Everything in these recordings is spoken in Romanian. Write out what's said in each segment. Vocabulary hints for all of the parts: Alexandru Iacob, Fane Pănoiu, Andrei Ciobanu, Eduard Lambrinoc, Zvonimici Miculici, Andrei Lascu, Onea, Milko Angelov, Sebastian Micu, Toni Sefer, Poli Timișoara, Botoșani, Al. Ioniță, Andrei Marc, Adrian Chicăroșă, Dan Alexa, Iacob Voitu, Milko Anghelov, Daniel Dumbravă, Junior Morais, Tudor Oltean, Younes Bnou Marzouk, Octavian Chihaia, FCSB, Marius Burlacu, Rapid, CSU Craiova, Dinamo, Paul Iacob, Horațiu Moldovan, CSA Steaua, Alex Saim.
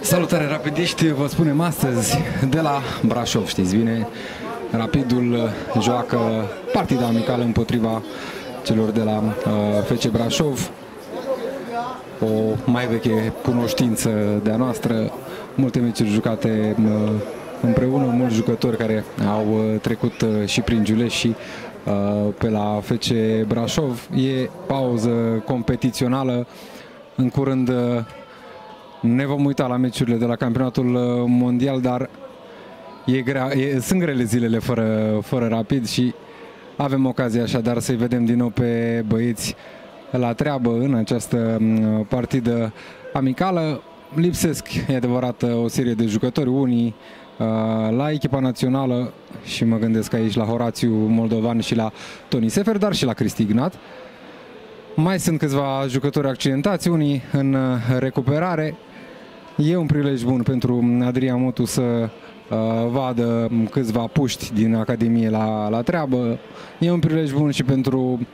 Salutare rapidiști, vă spunem astăzi de la Brașov, știți bine, Rapidul joacă partida amicală împotriva celor de la FC Brașov, o mai veche cunoștință de-a noastră, multe meciuri jucate împreună, mulți jucători care au trecut și prin Giulești și pe la FC Brașov. E pauză competițională, în curând ne vom uita la meciurile de la campionatul mondial, dar sunt grele zilele fără Rapid și avem ocazia așadar să-i vedem din nou pe băieți la treabă în această partidă amicală. Lipsesc, e adevărat, o serie de jucători, unii la echipa națională și mă gândesc aici la Horațiu Moldovan și la Toni Sefer, dar și la Cristi Ignat. Mai sunt câțiva jucători accidentați, unii în recuperare. E un prilej bun pentru Adrian Mutu să vadă câțiva puști din Academie la treabă. E un prilej bun și pentru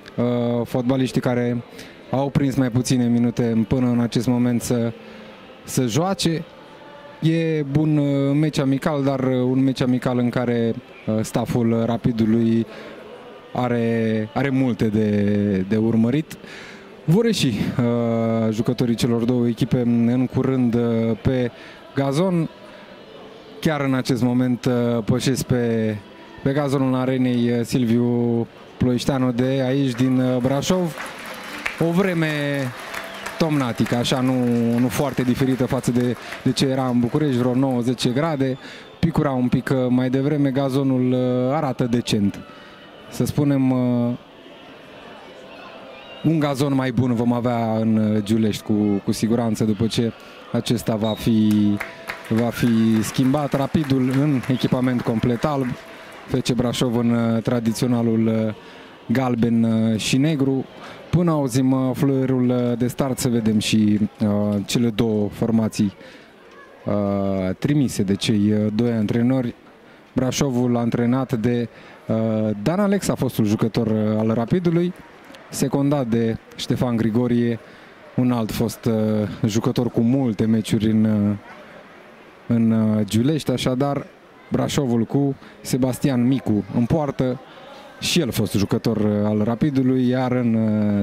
fotbaliștii care au prins mai puține minute până în acest moment să joace. E un meci amical, dar un meci amical în care staful Rapidului are multe de urmărit. Vor ieși jucătorii celor două echipe în curând pe gazon. Chiar în acest moment pășesc pe gazonul arenei Silviu Ploieșteanu de aici din Brașov. O vreme tomnatică, așa nu foarte diferită față de ce era în București, vreo 9-10 grade. Picura un pic mai devreme, gazonul arată decent. Să spunem, un gazon mai bun vom avea în Giulești cu siguranță după ce acesta va fi schimbat. Rapidul în echipament complet alb, FC Brașov în tradiționalul galben și negru. Până auzim fluierul de start, să vedem și cele două formații trimise de cei doi antrenori. Brașovul antrenat de Dan Alexa, fostul jucător al Rapidului, secundat de Ștefan Grigorie, un alt fost jucător cu multe meciuri în Giulești. Așadar, Brașovul cu Sebastian Micu în poartă, și el fost jucător al Rapidului, iar în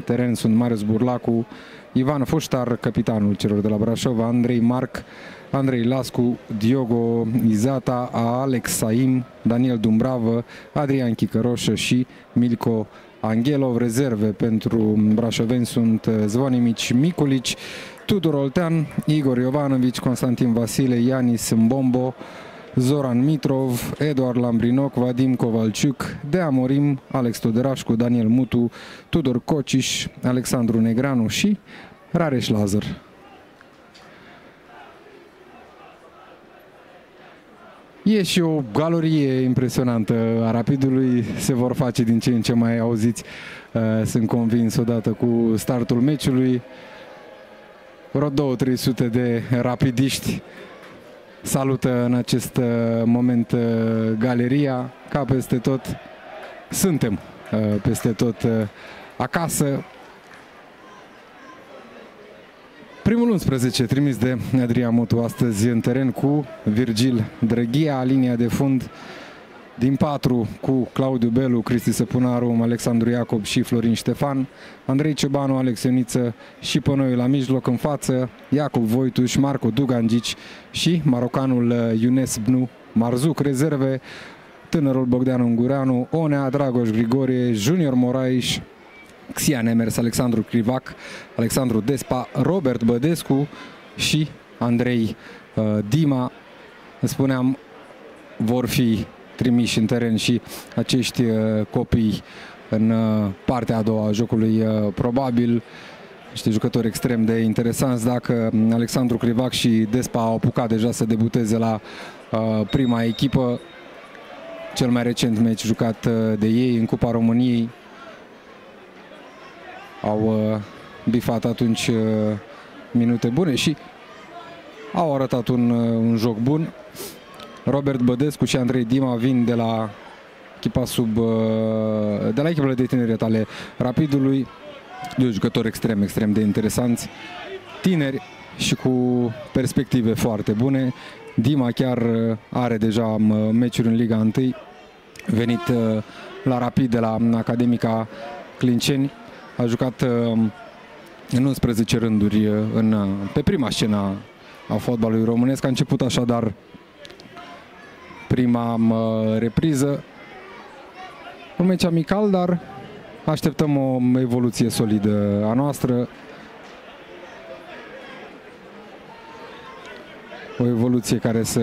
teren sunt Marius Burlacu, Ivan Foștar, capitanul celor de la Brașov, Andrei Marc, Andrei Lascu, Diogo Izata, Alex Saim, Daniel Dumbravă, Adrian Chicăroșă și Milko Anghelov. Rezerve pentru brașoveni sunt Zvonimici Miculici, Tudor Oltean, Igor Iovanovici, Constantin Vasile, Ianis Mbombo, Zoran Mitrov, Eduard Lambrinoc, Vadim Kovalciuc, Dea Morim, Alex Toderașcu, Daniel Mutu, Tudor Cociș, Alexandru Negreanu și Rareș Lazăr. E și o galerie impresionantă a Rapidului, se vor face din ce în ce mai auziți, sunt convins, odată cu startul meciului. Vreo 200-300 de rapidiști salută în acest moment galeria, ca peste tot. Suntem peste tot acasă. Primul 11 trimis de Adrian Mutu astăzi în teren cu Virgil Drăghia, linia de fund din 4 cu Claudiu Belu, Cristi Săpunaru, Alexandru Iacob și Florin Ștefan, Andrei Ciobanu, Alex Ioniță și Pănoiu la mijloc, în față Iacob Voitu și Marco Dugandzic și marocanul Younes Bnou Marzouk. Rezerve tânărul Bogdan Ungureanu, Onea, Dragoș Grigorie, Junior Morais, Xian Emers, Alexandru Crivac, Alexandru Despa, Robert Bădescu și Andrei Dima. Spuneam, vor fi trimiși în teren și acești copii în partea a doua a jocului, probabil. Niște jucători extrem de interesanți. Dacă Alexandru Crivac și Despa au apucat deja să debuteze la prima echipă, cel mai recent meci jucat de ei în Cupa României, au bifat atunci minute bune și au arătat un joc bun. Robert Bădescu și Andrei Dima vin de la echipa sub, de la echipele de tineret ale Rapidului, de jucători extrem de interesanți, tineri și cu perspective foarte bune. Dima chiar are deja meciuri în Liga 1, venit la Rapid de la Academica Clinceni, a jucat în 11 rânduri pe prima scenă a fotbalului românesc. A început așadar prima repriză, un meci amical, dar așteptăm o evoluție solidă a noastră. O evoluție care să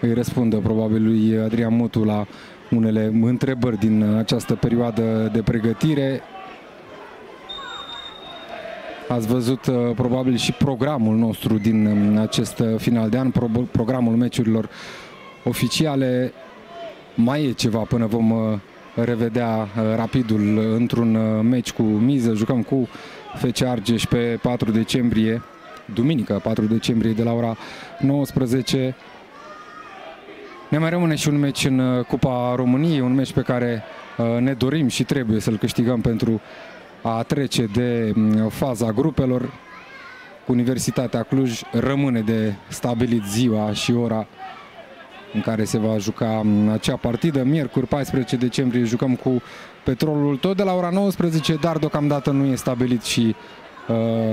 îi răspundă probabil lui Adrian Mutu la unele întrebări din această perioadă de pregătire. Ați văzut probabil și programul nostru din acest final de an, programul meciurilor oficiale. Mai e ceva până vom revedea Rapidul într-un meci cu miză. Jucăm cu FC Argeș pe 4 decembrie, duminică 4 decembrie de la ora 19. Ne mai rămâne și un meci în Cupa României, un meci pe care ne dorim și trebuie să-l câștigăm pentru a trece de faza grupelor. Universitatea Cluj rămâne de stabilit ziua și ora în care se va juca acea partidă. Miercuri 14 decembrie jucăm cu Petrolul, tot de la ora 19, dar deocamdată nu e stabilit și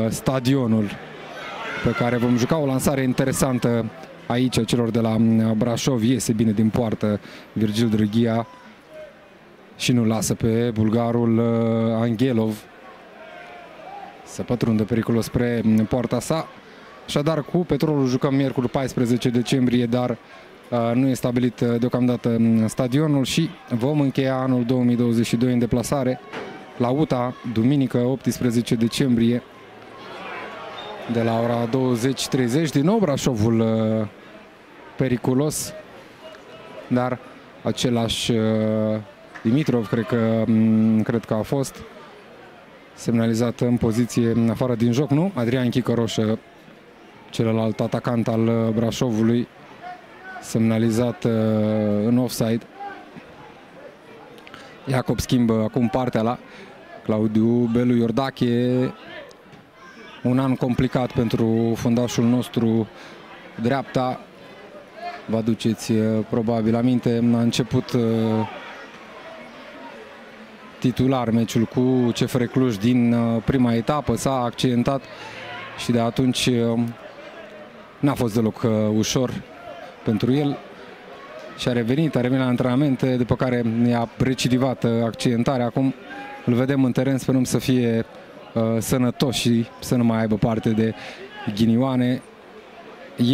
stadionul pe care vom juca. O lansare interesantă aici a celor de la Brașov, iese bine din poartă Virgil Drăghia și nu lasă pe bulgarul Anghelov să pătrundă periculos spre poarta sa. Așadar cu Petrolul jucăm miercuri 14 decembrie, dar nu e stabilit deocamdată stadionul și vom încheia anul 2022 în deplasare la UTA, duminică 18 decembrie de la ora 20:30. Din nou Brașovul periculos, dar același Dimitrov, cred că a fost semnalizat în poziție afară din joc, nu? Adrian Chicăroșă, celălalt atacant al Brașovului, semnalizat în offside. Iacob schimbă acum partea la Claudiu Belu Iordache. Un an complicat pentru fundașul nostru, dreapta. Vă aduceți probabil aminte, a început titular meciul cu CFR Cluj din prima etapă, s-a accidentat și de atunci n-a fost deloc ușor pentru el și a revenit la antrenamente, după care i-a recidivat accidentarea. Acum îl vedem în teren, sperăm să fie sănătos și să nu mai aibă parte de ghinioane.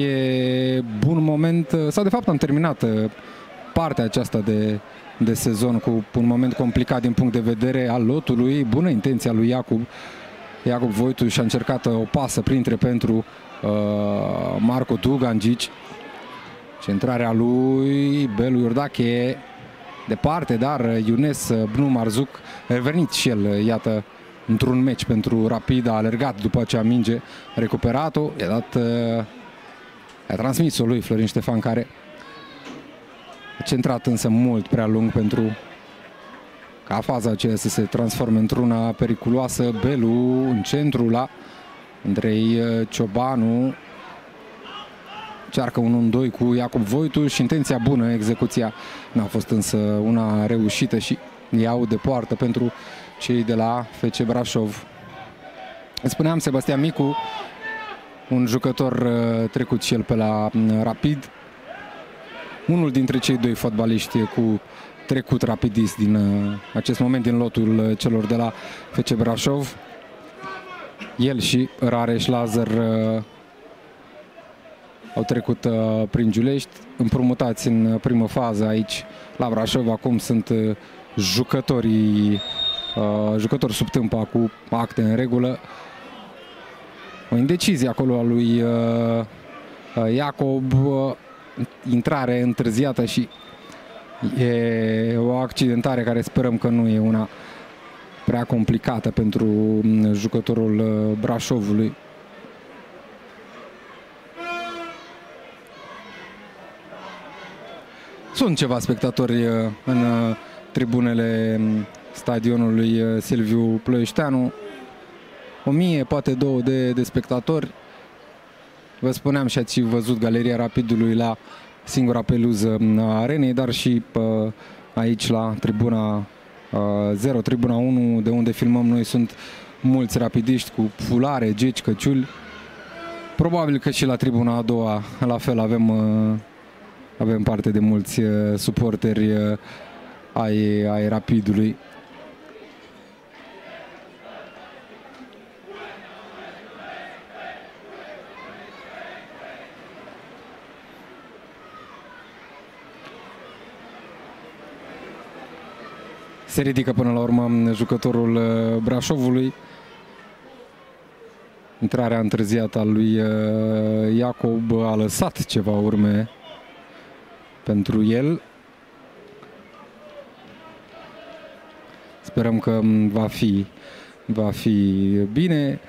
E bun moment, sau de fapt am terminat partea aceasta de sezon cu un moment complicat din punct de vedere al lotului. Bună intenția lui Iacob Voitu și-a încercat o pasă printre pentru Marco Dugandzic. Centrarea lui Belu Iordache departe, dar Younes Bnou Marzouk a revenit și el, iată, într-un meci pentru Rapid, a alergat după acea minge, a recuperat-o, i-a transmis-o lui Florin Ștefan, care a centrat însă mult prea lung pentru ca faza aceea să se transforme într-una periculoasă. Belu în centru la Andrei Ciobanu, încearcă 1-2 cu Iacob Voitu și intenția bună, execuția n-a fost însă una reușită și iau de poartă pentru cei de la FC Brașov. Spuneam, Sebastian Micu, un jucător trecut și el pe la Rapid, unul dintre cei doi fotbaliști cu trecut rapidist din acest moment din lotul celor de la FC Brașov. El și Rareș Lazăr au trecut prin Giulești, împrumutați în primă fază aici la Brașov. Acum sunt jucători sub tâmpa cu acte în regulă. O indecizie acolo a lui Iacob, intrare întârziată și e o accidentare care sperăm că nu e una prea complicată pentru jucătorul Brașovului. Sunt ceva spectatori în tribunele stadionului Silviu Ploieșteanu. 1000, poate 2 de spectatori. Vă spuneam și ați văzut Galeria Rapidului la singura peluză a arenei, dar și aici la tribuna 0, tribuna 1, de unde filmăm noi, sunt mulți rapidiști cu fulare, geci, căciuli. Probabil că și la tribuna a doua la fel avem parte de mulți suporteri ai Rapidului. Se ridică până la urmă jucătorul Brașovului. Intrarea întârziată a lui Iacob a lăsat ceva urme pentru el. Sperăm că va fi bine.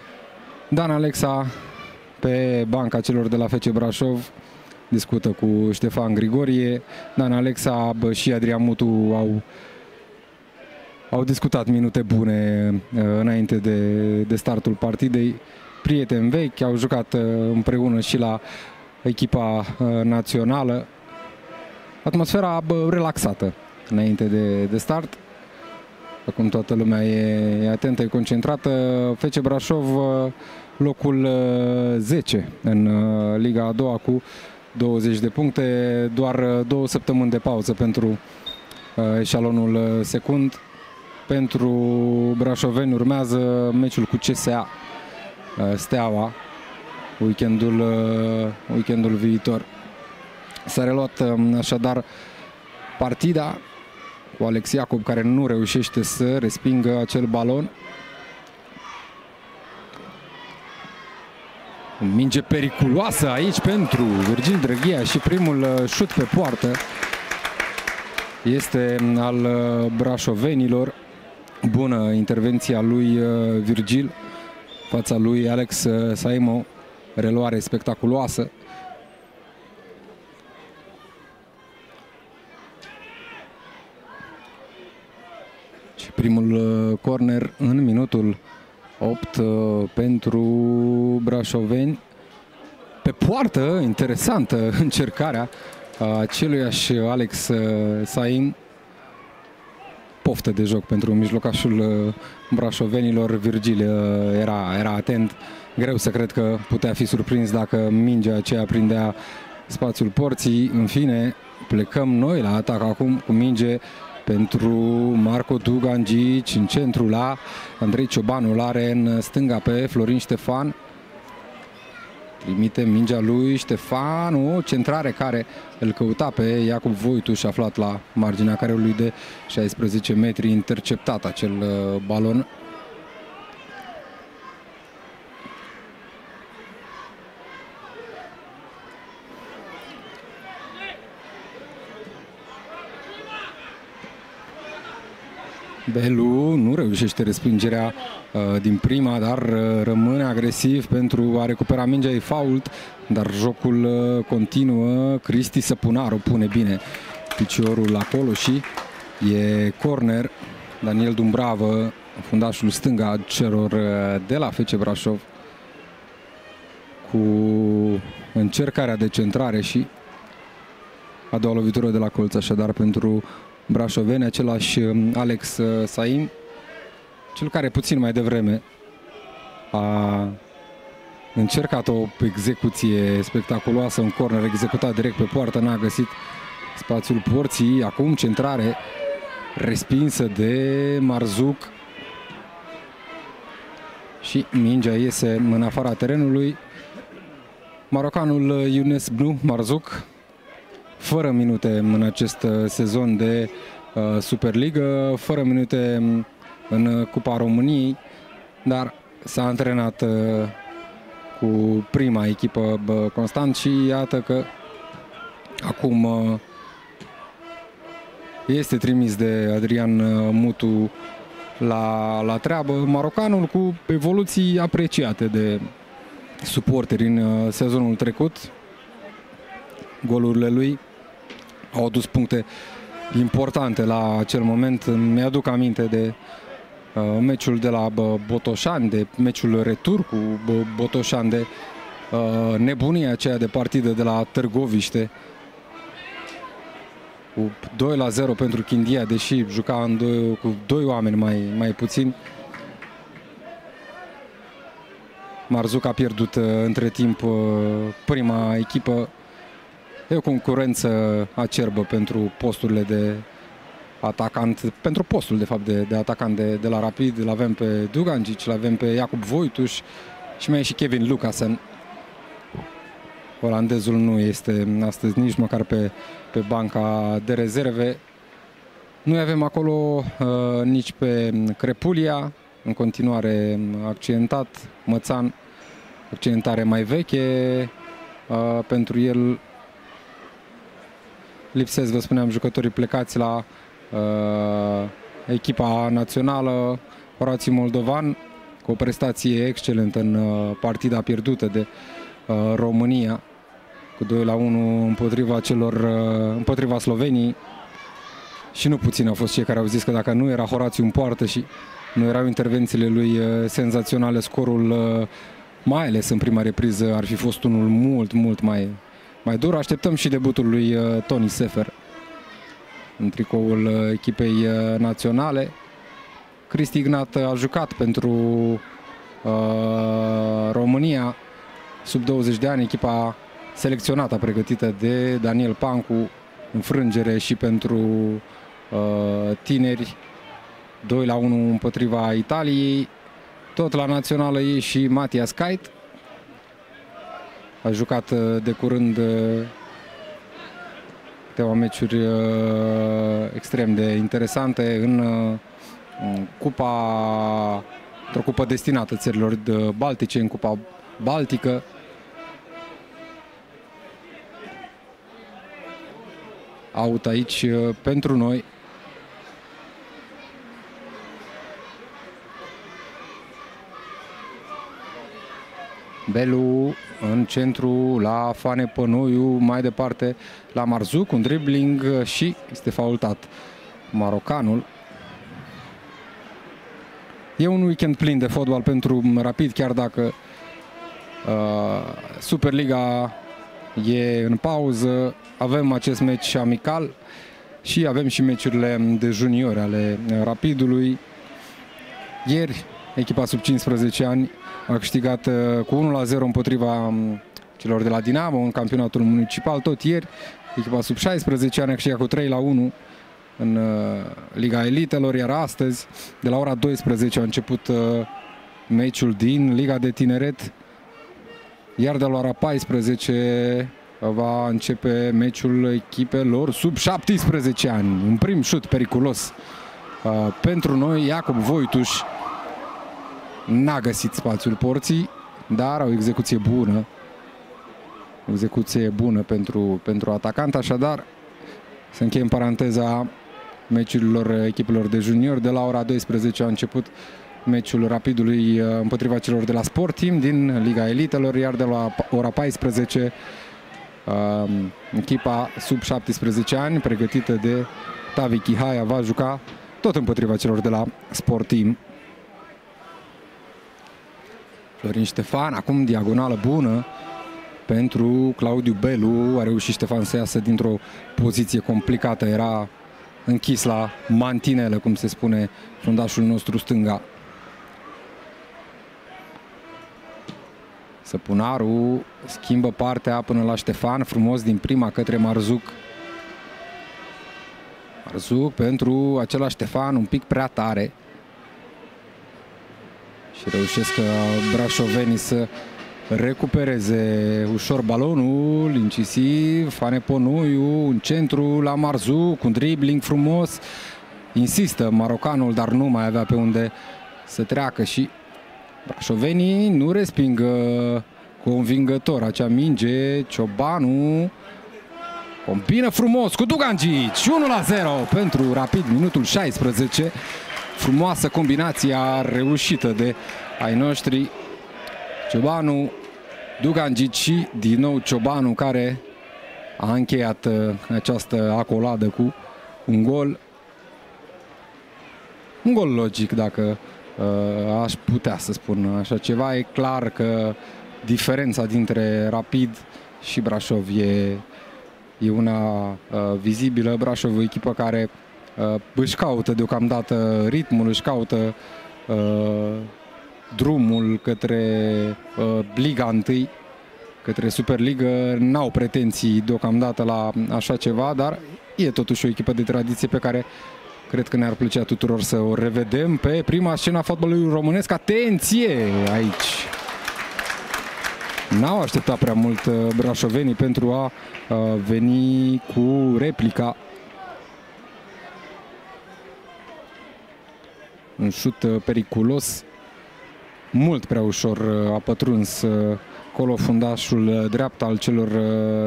Dan Alexa, pe banca celor de la FC Brașov, discută cu Ștefan Grigorie. Dan Alexa și Adrian Mutu au discutat minute bune înainte de startul partidei. Prieteni vechi, au jucat împreună și la echipa națională. Atmosfera relaxată înainte de start. Acum toată lumea e atentă, e concentrată. FC Brașov, locul 10 în Liga a doua cu 20 de puncte. Doar 2 săptămâni de pauză pentru eșalonul secund. Pentru brașoveni urmează meciul cu CSA Steaua weekendul viitor. S-a reluat așadar partida cu Alex Iacob, care nu reușește să respingă acel balon. Minge periculoasă aici pentru Virgil Drăghia și primul șut pe poartă este al brașovenilor. Bună intervenția lui Virgil, fața lui Alex Saim, reluare spectaculoasă. Și primul corner în minutul 8 pentru brașoveni. Pe poartă, interesantă încercarea aceluiași Alex Saim. Poftă de joc pentru mijlocașul brașovenilor. Virgil era atent. Greu să cred că putea fi surprins dacă mingea aceea prindea spațiul porții. În fine, plecăm noi la atac acum cu minge pentru Marco Dugandzic. În centru la Andrei Ciobanu, are în stânga pe Florin Ștefan. Trimite mingea lui Ștefan, o centrare care îl căuta pe Iacob Voitu și aflat la marginea careului de 16 metri, interceptat acel balon. Belu nu reușește respingerea din prima, dar rămâne agresiv pentru a recupera mingea. E fault, dar jocul continuă. Cristi Săpunaru pune bine piciorul acolo și e corner. Daniel Dumbravă, fundașul stânga celor de la FC Brașov, cu încercarea de centrare și a doua lovitură de la colț, așadar pentru brașoveni, același Alex Saim, cel care puțin mai devreme a încercat o execuție spectaculoasă, un corner executat direct pe poartă, n-a găsit spațiul porții. Acum centrare respinsă de Marzouk și mingea iese în afara terenului. Marocanul Younes Bnou Marzouk, fără minute în acest sezon de Superligă, fără minute în Cupa României, dar s-a antrenat cu prima echipă constant și iată că acum este trimis de Adrian Mutu la treabă. Marocanul cu evoluții apreciate de suporteri în sezonul trecut. Golurile lui au adus puncte importante la acel moment. Mi-aduc aminte de meciul de la Botoșani, de meciul retur cu Botoșani, de nebunia aceea de partidă de la Târgoviște cu 2-0 pentru Chindia, deși juca în cu doi oameni mai puțin. Marzouk a pierdut între timp prima echipă. E o concurență acerbă pentru posturile de atacant, pentru postul de fapt de atacant de la Rapid. Îl avem pe Dugandzic, îl avem pe Iacob Voitu și mai e și Kevin Lucasen. Olandezul nu este astăzi nici măcar pe banca de rezerve. Noi avem acolo nici pe Crepulia, în continuare accidentat, Mățan, accidentare mai veche pentru el. Lipsesc, vă spuneam, jucătorii plecați la echipa națională. Horațiu Moldovan, cu o prestație excelentă în partida pierdută de România cu 2-1 împotriva Slovenii, și nu puțin au fost cei care au zis că dacă nu era Horațiu în poartă și nu erau intervențiile lui senzaționale, scorul, mai ales în prima repriză, ar fi fost unul mult mai dur. Așteptăm și debutul lui Tony Sefer în tricoul echipei naționale. Cristi Ignat a jucat pentru România sub 20 de ani, echipa selecționată, pregătită de Daniel Pancu. Înfrângere și pentru tineri, 2-1 împotriva Italiei. Tot la națională e și Matias Kait. A jucat de curând câteva meciuri extrem de interesante în cupa, într-o cupă destinată țărilor baltice, în cupa baltică. Out aici pentru noi. Belu în centru la Fane Pănoiu, mai departe la Marzouk, un dribbling și este faultat marocanul. E un weekend plin de fotbal pentru Rapid, chiar dacă Superliga e în pauză. Avem acest meci amical și avem și meciurile de juniori ale Rapidului. Ieri echipa sub 15 ani a câștigat cu 1-0 împotriva celor de la Dinamo în campionatul municipal. Tot ieri echipa sub 16 ani a câștigat cu 3-1 în Liga Elitelor, iar astăzi de la ora 12 a început meciul din Liga de Tineret, iar de la ora 14 va începe meciul echipelor sub 17 ani. Un prim șut periculos pentru noi. Iacob Voituș n-a găsit spațiul porții, dar o execuție bună. O execuție bună pentru atacant. Așadar, să încheiem paranteza meciurilor echipelor de junior. De la ora 12 a început meciul Rapidului împotriva celor de la Sport Team din Liga Elitelor, iar de la ora 14 echipa sub 17 ani, pregătită de Tavi Chihaia, va juca tot împotriva celor de la Sport Team. Florin Ștefan, acum diagonală bună pentru Claudiu Belu. A reușit Ștefan să iasă dintr-o poziție complicată, era închis la mantinelă, cum se spune fundașul nostru stânga. Săpunaru schimbă partea până la Ștefan, frumos din prima către Marzouk. Marzouk pentru acela Ștefan, un pic prea tare. Și reușesc brașovenii să recupereze ușor balonul, incisiv, Fane Pănoiu, în centru la Marzouk, un dribbling frumos. Insistă marocanul, dar nu mai avea pe unde să treacă și brașovenii nu resping convingător acea minge. Ciobanu combină frumos cu Dugandzic, 1-0 pentru Rapid, minutul 16. Frumoasă combinația reușită de ai noștri. Ciobanu, Dugandzic și din nou Ciobanu, care a încheiat această acoladă cu un gol. Un gol logic, dacă aș putea să spun așa ceva. E clar că diferența dintre Rapid și Brașov e una vizibilă. Brașov e o echipă care își caută deocamdată ritmul, își caută drumul către Liga 1, către Superligă. N-au pretenții deocamdată la așa ceva, dar e totuși o echipă de tradiție pe care cred că ne-ar plăcea tuturor să o revedem pe prima scenă a fotbalului românesc. Atenție aici! N-au așteptat prea mult brașovenii pentru a veni cu replica. Un șut periculos. Mult prea ușor a pătruns acolo fundașul drept al celor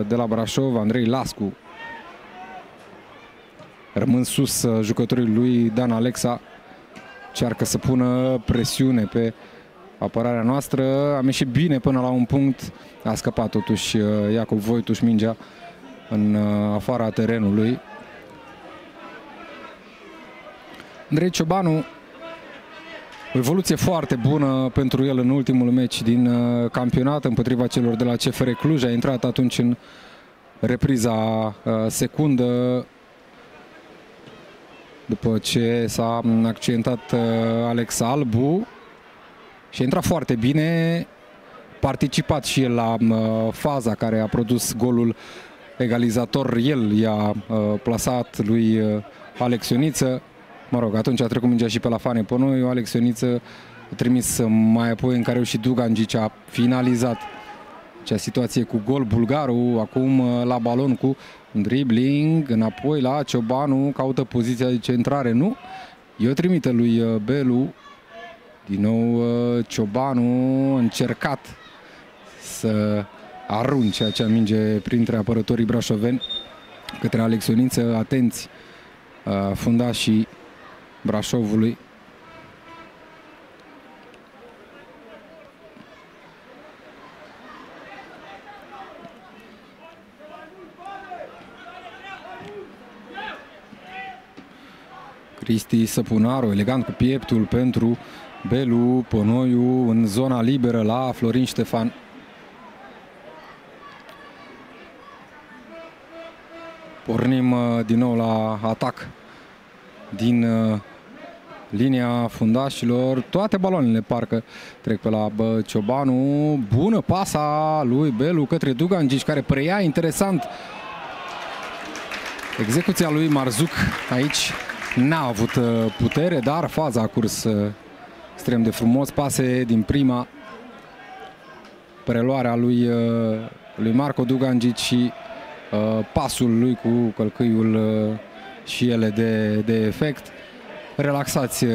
de la Brașov, Andrei Lascu. Rămân sus jucătorii lui Dan Alexa. Încearcă să pună presiune pe apărarea noastră. Am ieșit bine până la un punct. A scăpat totuși Iacob Voitu și mingea în afara terenului. Andrei Ciobanu, o evoluție foarte bună pentru el în ultimul meci din campionat împotriva celor de la CFR Cluj. A intrat atunci în repriza secundă, după ce s-a accidentat Alex Albu, și a intrat foarte bine. Participat și el la faza care a produs golul egalizator. El i-a plasat lui Alex Ioniță. Mă rog, atunci a trecut mingea și pe la Fane Pănoiu. Alex Ioniță a trimis mai apoi în careu și Dugandzic a finalizat acea situație cu gol bulgaru. Acum la balon cu un dribling, înapoi la Ciobanu, caută poziția de centrare, nu? Eu trimite lui Belu. Din nou Ciobanu a încercat să arunce acea minge printre apărătorii brașoveni către Alex Ioniță. Atenți fundașii Brașovului. Cristi Săpunaru, elegant cu pieptul pentru Belu. Pănoiu în zona liberă la Florin Ștefan. Pornim din nou la atac din linia fundașilor. Toate baloanele parcă trec pe la Ciobanu. Bună pasa lui Belu către Dugandzic, care preia interesant execuția lui Marzouk. Aici n-a avut putere, dar faza a curs extrem de frumos. Pase din prima, preluarea lui Marco Dugandzic și pasul lui cu călcâiul și ele de efect. Relaxați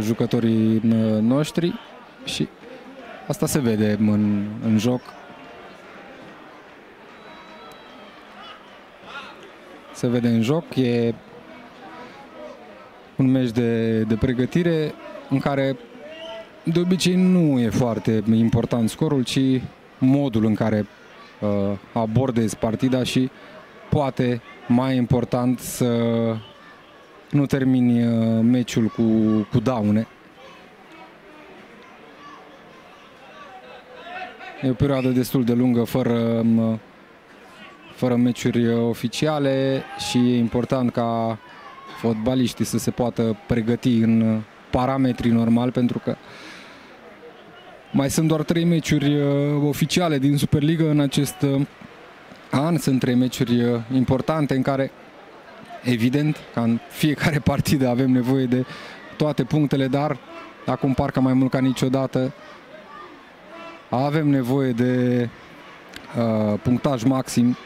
jucătorii noștri și asta se vede în joc. Se vede în joc. E un meci de pregătire în care de obicei nu e foarte important scorul, ci modul în care abordezi partida și poate mai important să nu termini meciul cu daune. E o perioadă destul de lungă fără meciuri oficiale și e important ca fotbaliștii să se poată pregăti în parametrii normali, pentru că mai sunt doar 3 meciuri oficiale din Superliga în acest an. Sunt 3 meciuri importante în care, evident, ca în fiecare partidă avem nevoie de toate punctele, dar acum parcă mai mult ca niciodată avem nevoie de punctaj maxim.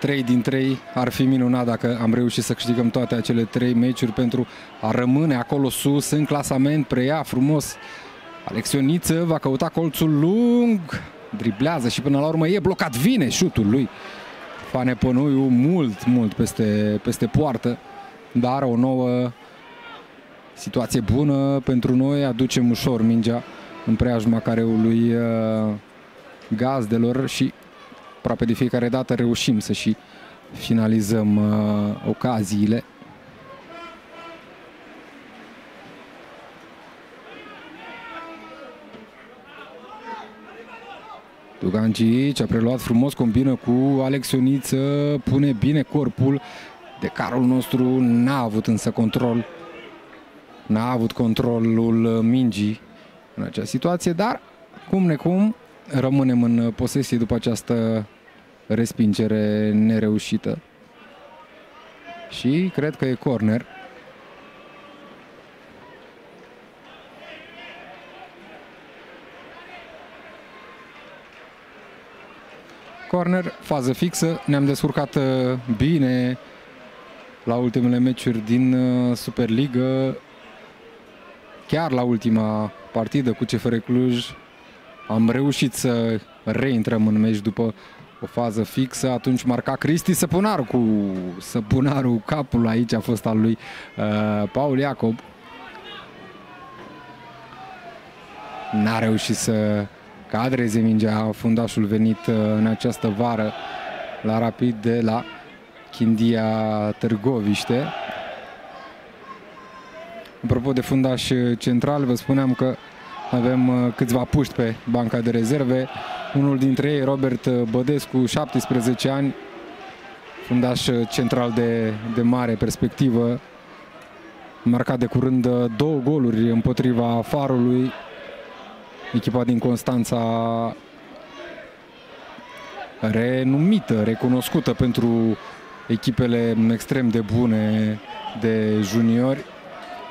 3 din 3 ar fi minunat dacă am reușit să câștigăm toate acele 3 meciuri pentru a rămâne acolo sus în clasament. Preia frumos Alex Ioniță, va căuta colțul lung, driblează și până la urmă e blocat. Vine șutul lui Fane Pănoiu mult peste poartă, dar o nouă situație bună pentru noi. Aducem ușor mingea în preajma careului gazdelor și aproape de fiecare dată reușim să și finalizăm ocaziile. Dugandzic a preluat frumos, combină cu Alex Ioniță, pune bine corpul. Decarul nostru n-a avut însă control, n-a avut controlul mingii în acea situație, dar cum necum rămânem în posesie după această respingere nereușită. Și cred că e corner. Corner, fază fixă, ne-am descurcat bine la ultimele meciuri din Superligă. Chiar la ultima partidă cu CFR Cluj am reușit să reintrăm în meci după o fază fixă. Atunci marca Cristi Săpunaru, cu Săpunaru capul aici a fost al lui Paul Iacob. N-a reușit să cadreze mingea fundașul venit în această vară la Rapid de la Chindia Târgoviște. Apropo de fundaș central, vă spuneam că avem câțiva puști pe banca de rezerve. Unul dintre ei, Robert Bădescu, 17 ani, fundaș central de mare perspectivă, marcat de curând 2 goluri împotriva Farului. Echipa din Constanța, renumită, recunoscută pentru echipele extrem de bune de juniori.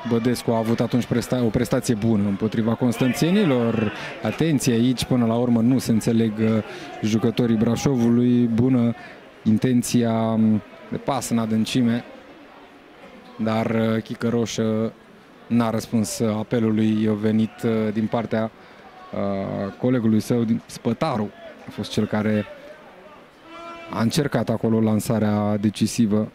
Bădescu a avut atunci o prestație bună împotriva constanțenilor. Atenție aici, până la urmă nu se înțeleg jucătorii Brașovului. Bună intenția de pas în adâncime, dar chică roșă n-a răspuns apelului venit din partea colegului său, Spătaru. A fost cel care a încercat acolo lansarea decisivă.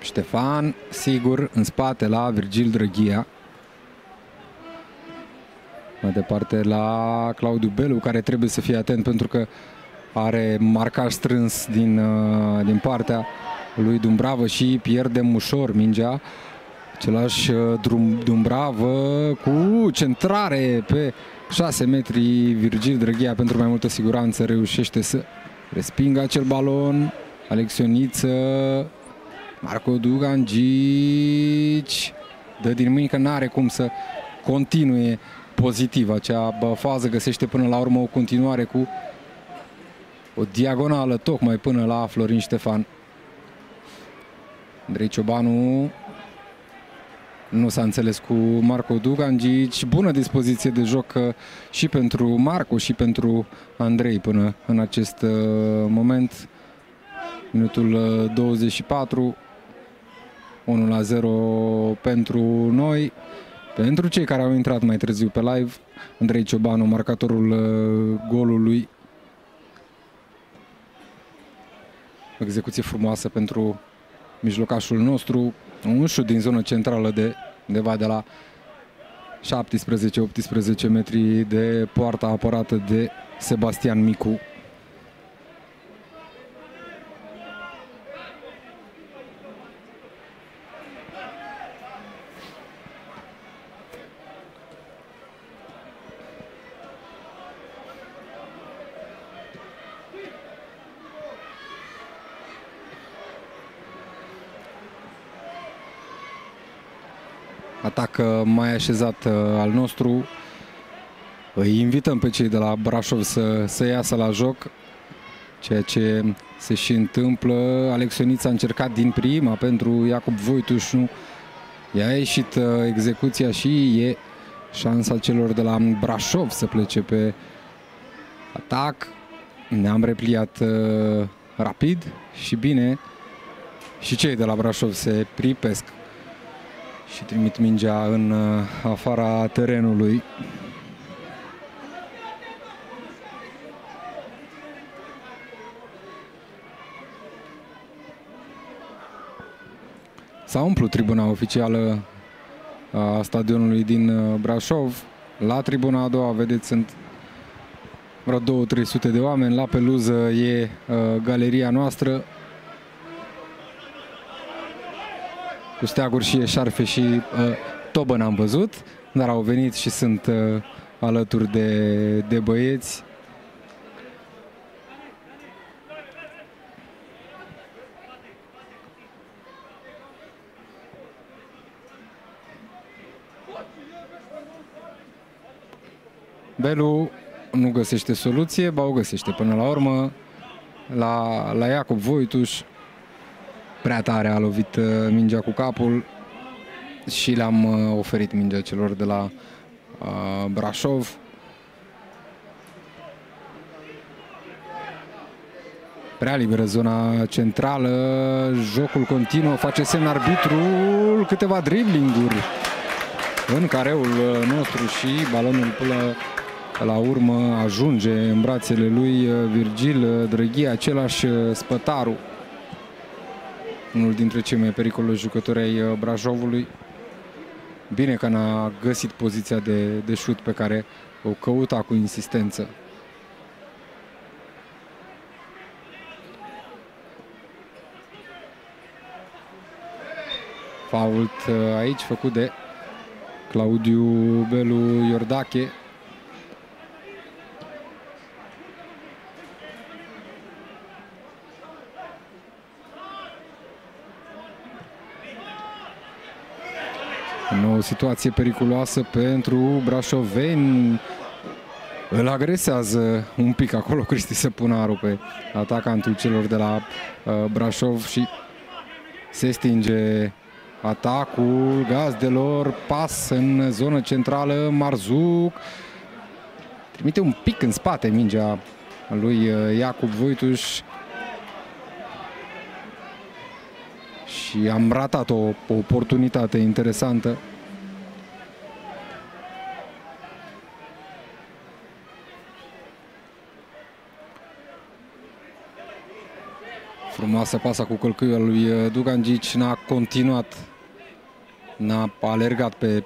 Ștefan, sigur, în spate la Virgil Drăghia. Mai departe la Claudiu Belu, care trebuie să fie atent pentru că are marcaj strâns din partea lui Dumbravă și pierdem ușor mingea. Același Dumbravă cu centrare pe 6 metri. Virgil Drăghia, pentru mai multă siguranță, reușește să respingă acel balon. Alex Ioniță, Marco Dugandzic dă din mâini că n-are cum să continue pozitiv acea fază, găsește până la urmă o continuare cu o diagonală tocmai până la Florin Ștefan. Andrei Ciobanu nu s-a înțeles cu Marco Dugandzic. Bună dispoziție de joc și pentru Marco și pentru Andrei până în acest moment. Minutul 24, 1-0 pentru noi. Pentru cei care au intrat mai târziu pe live, Andrei Ciobanu, marcatorul golului. Execuție frumoasă pentru mijlocașul nostru. Un șut din zona centrală de undeva de la 17-18 metri de poarta apărată de Sebastian Micu. Atac mai așezat al nostru. Îi invităm pe cei de la Brașov să iasă la joc, ceea ce se și întâmplă. Alex Ioniță a încercat din prima pentru Iacob Voitu și nu i-a ieșit execuția și e șansa celor de la Brașov să plece pe atac. Ne-am repliat rapid și bine și cei de la Brașov se pripesc și trimit mingea în afara terenului. S-a umplut tribuna oficială a stadionului din Brașov. La tribuna a doua, vedeți, sunt vreo 200-300 de oameni. La peluză e galeria noastră, cu steaguri și eșarfe și tobă n-am văzut, dar au venit și sunt alături de băieți. Belu nu găsește soluție, ba o găsește până la urmă la Iacob Voituș. Prea tare a lovit mingea cu capul și le-am oferit mingea celor de la Brașov. Prea liberă zona centrală, jocul continuă, face semn arbitrul, câteva driblinguri în careul nostru și balonul până la urmă ajunge în brațele lui Virgil Drăghia, același Spătaru, unul dintre cei mai periculoși jucători ai Brașovului. Bine că n-a găsit poziția de șut pe care o căuta cu insistență. Fault aici făcut de Claudiu Belu Iordache. O situație periculoasă pentru brașoveni. Îl agresează un pic acolo Cristi Săpunaru pe atacantul celor de la Brașov și se stinge atacul gazdelor. Pas în zonă centrală, Marzouk trimite un pic în spate mingea lui Iacob Voituș și am ratat o oportunitate interesantă. Frumoasă pasă cu călcâiul lui Dugandzic, n-a continuat, n-a alergat pe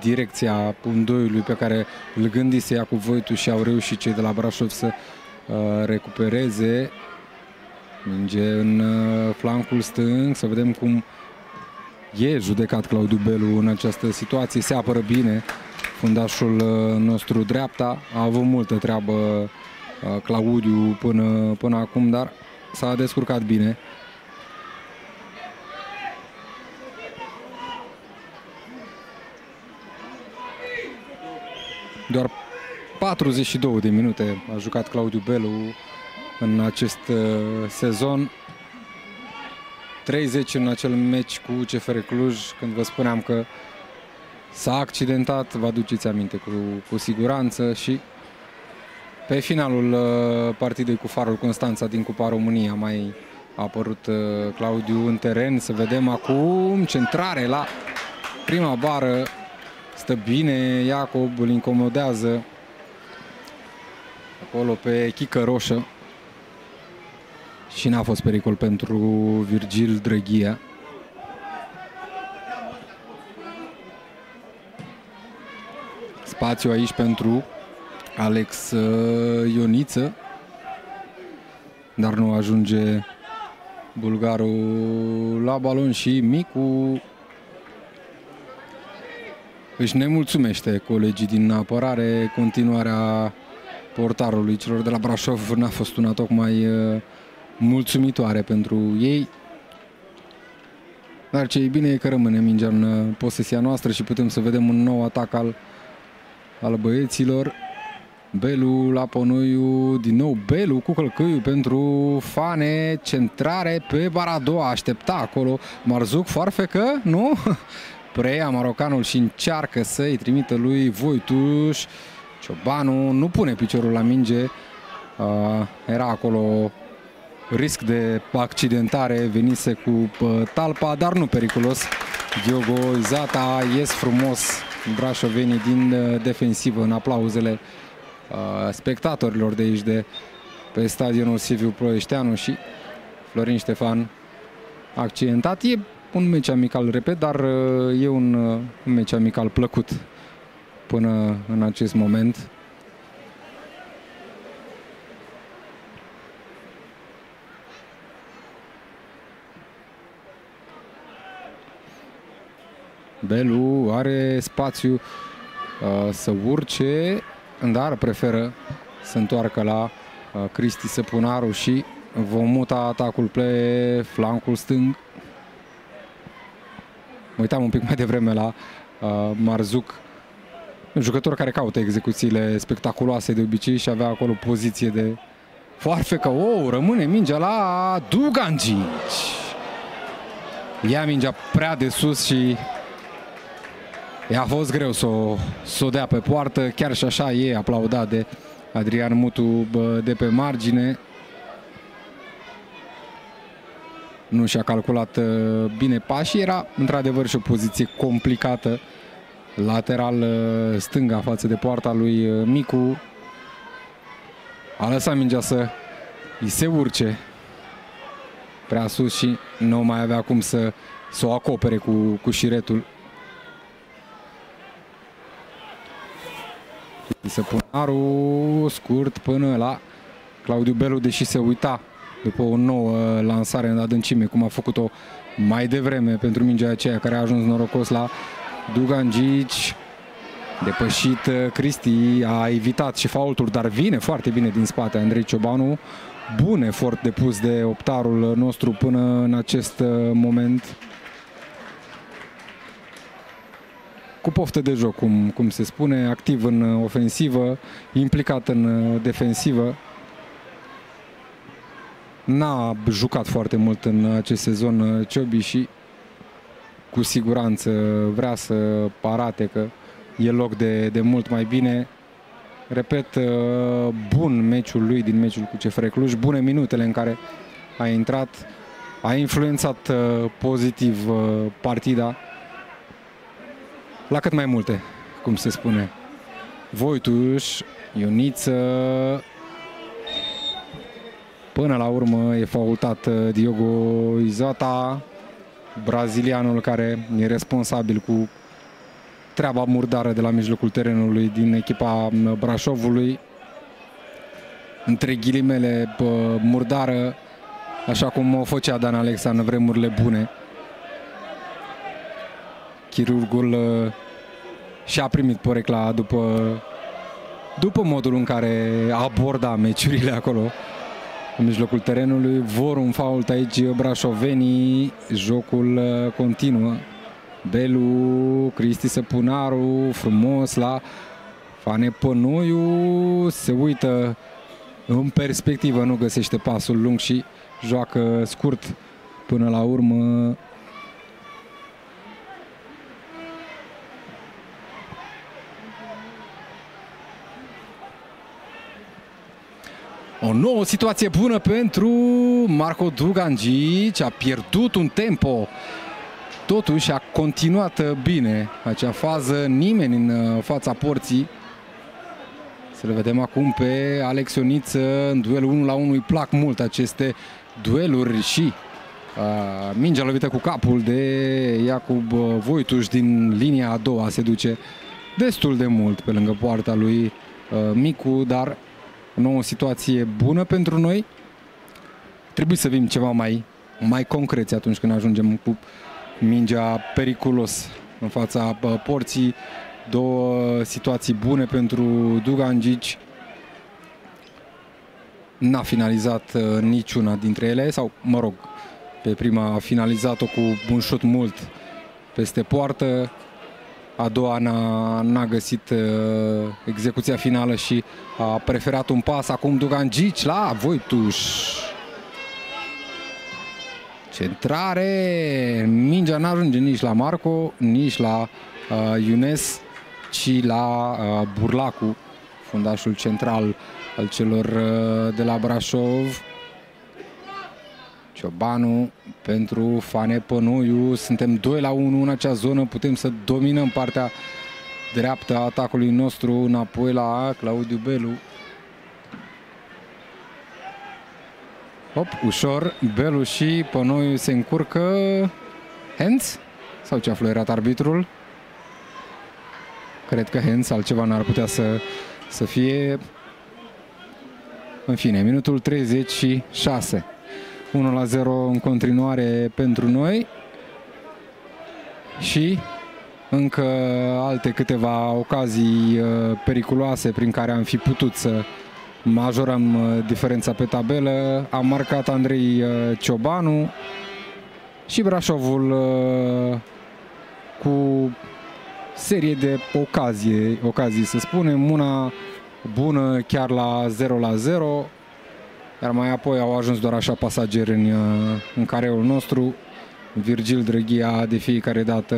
direcția pundoiului pe care îl gândise Iacob Voitu și au reușit cei de la Brașov să recupereze. Minge în flancul stâng, să vedem cum e judecat Claudiu Belu în această situație. Se apără bine fundașul nostru dreapta, a avut multă treabă Claudiu până acum, dar s-a descurcat bine. Doar 42 de minute a jucat Claudiu Belu în acest sezon, 30 în acel meci cu CFR Cluj, când vă spuneam că s-a accidentat, vă aduceți aminte cu siguranță, și pe finalul partidei cu Farul Constanța din Cupa România a mai apărut Claudiu în teren. Să vedem acum centrare la prima bară, stă bine Iacob, îl incomodează acolo pe chică roșă. Și n-a fost pericol pentru Virgil Drăghia. Spațiu aici pentru Alex Ioniță, dar nu ajunge bulgarul la balon și Micu își nemulțumește colegii din apărare. Continuarea portarului celor de la Brașov n-a fost una tocmai mulțumitoare pentru ei, dar ce e bine e că rămâne mingea în posesia noastră și putem să vedem un nou atac al băieților. Belu la Pănoiu, din nou Belu cu călcâiul pentru Fane, centrare pe bara a doua, aștepta acolo Marzouk, farfecă, nu? Preia marocanul și încearcă să-i trimită lui Voituș. Ciobanu nu pune piciorul la minge, era acolo risc de accidentare, venise cu talpa, dar nu periculos. Diogo Izata ies frumos brașovenii din defensivă, în aplauzele spectatorilor de aici, de pe stadionul Silviu Ploieșteanu. Și Florin Ștefan accidentat, e un meci amical, repet, dar e un meci amical plăcut până în acest moment. Belu are spațiu să urce, dar preferă să întoarcă la Cristi Săpunaru și vom muta atacul pe flancul stâng. Mă uitam un pic mai devreme la Marzouk, un jucător care caută execuțiile spectaculoase de obicei și avea acolo poziție de foarfecă. Oh, rămâne mingea la Dugandzic. Ia mingea prea de sus și i-a fost greu să o dea pe poartă. Chiar și așa e aplaudat de Adrian Mutu de pe margine. Nu și-a calculat bine pașii. Era într-adevăr și o poziție complicată. Lateral stânga față de poarta lui Micu. A lăsat mingea să îi se urce prea sus și nu mai avea cum să o acopere cu șiretul. Săpunaru scurt până la Claudiu Belu, deși se uita după o nouă lansare în adâncime, cum a făcut-o mai devreme pentru mingea aceea care a ajuns norocos la Dugandzic. Depășit Cristi, a evitat și faultul, dar vine foarte bine din spate Andrei Ciobanu. Bun efort depus de optarul nostru până în acest moment. Cu poftă de joc, cum se spune, activ în ofensivă, implicat în defensivă. N-a jucat foarte mult în acest sezon Ciobi și cu siguranță vrea să arate că e loc de mult mai bine. Repet, bun meciul lui din meciul cu CFR Cluj, bune minutele în care a intrat, a influențat pozitiv partida la cât mai multe, cum se spune. Voituș, Ioniță. Până la urmă e faultat Diogo Izata, brazilianul care e responsabil cu treaba murdară de la mijlocul terenului din echipa Brașovului. Între ghilimele murdară, așa cum o făcea Dan Alexa în vremurile bune. Chirurgul și-a primit porecla după modul în care aborda meciurile acolo în mijlocul terenului. Vor un fault aici brașovenii. Jocul continuă. Belu, Cristi Săpunaru, frumos la Fane Pănoiu. Se uită în perspectivă, nu găsește pasul lung și joacă scurt până la urmă. O nouă situație bună pentru Marco Dugandzic. A pierdut un tempo. Totuși a continuat bine acea fază. Nimeni în fața porții. Să le vedem acum pe Alex Ioniță în duelul 1 la 1. Îi plac mult aceste dueluri și mingea lovită cu capul de Iacob Voituș din linia a doua se duce destul de mult pe lângă poarta lui Micu, dar nouă situație bună pentru noi. Trebuie să fim ceva mai concreți atunci când ajungem cu mingea periculos în fața porții. Două situații bune pentru Dugandzic. N-a finalizat niciuna dintre ele, sau mă rog, pe prima a finalizat-o cu un șut mult peste poartă. A doua n-a găsit execuția finală și a preferat un pas. Acum Dugandzic la Voituș. Centrare. Mingea n-ajunge nici la Marco, nici la Younes, ci la Burlacu, fundașul central al celor de la Brașov. Ciobanu pentru Fane Pănoiu. Suntem 2 la 1 în acea zonă. Putem să dominăm partea dreaptă a atacului nostru. Înapoi la Claudiu Belu. Hop, ușor. Belu și Pănoiu se încurcă. Hands? Sau ce a fluierat arbitrul? Cred că hands, altceva n-ar putea să fie. În fine, minutul 36. 1-0 în continuare pentru noi. Și încă alte câteva ocazii periculoase prin care am fi putut să majorăm diferența pe tabelă. A marcat Andrei Ciobanu și Brașovul cu serie de ocazii, să spunem, una bună chiar la 0-0, iar mai apoi au ajuns doar așa pasageri în careul nostru. Virgil Drăghia de fiecare dată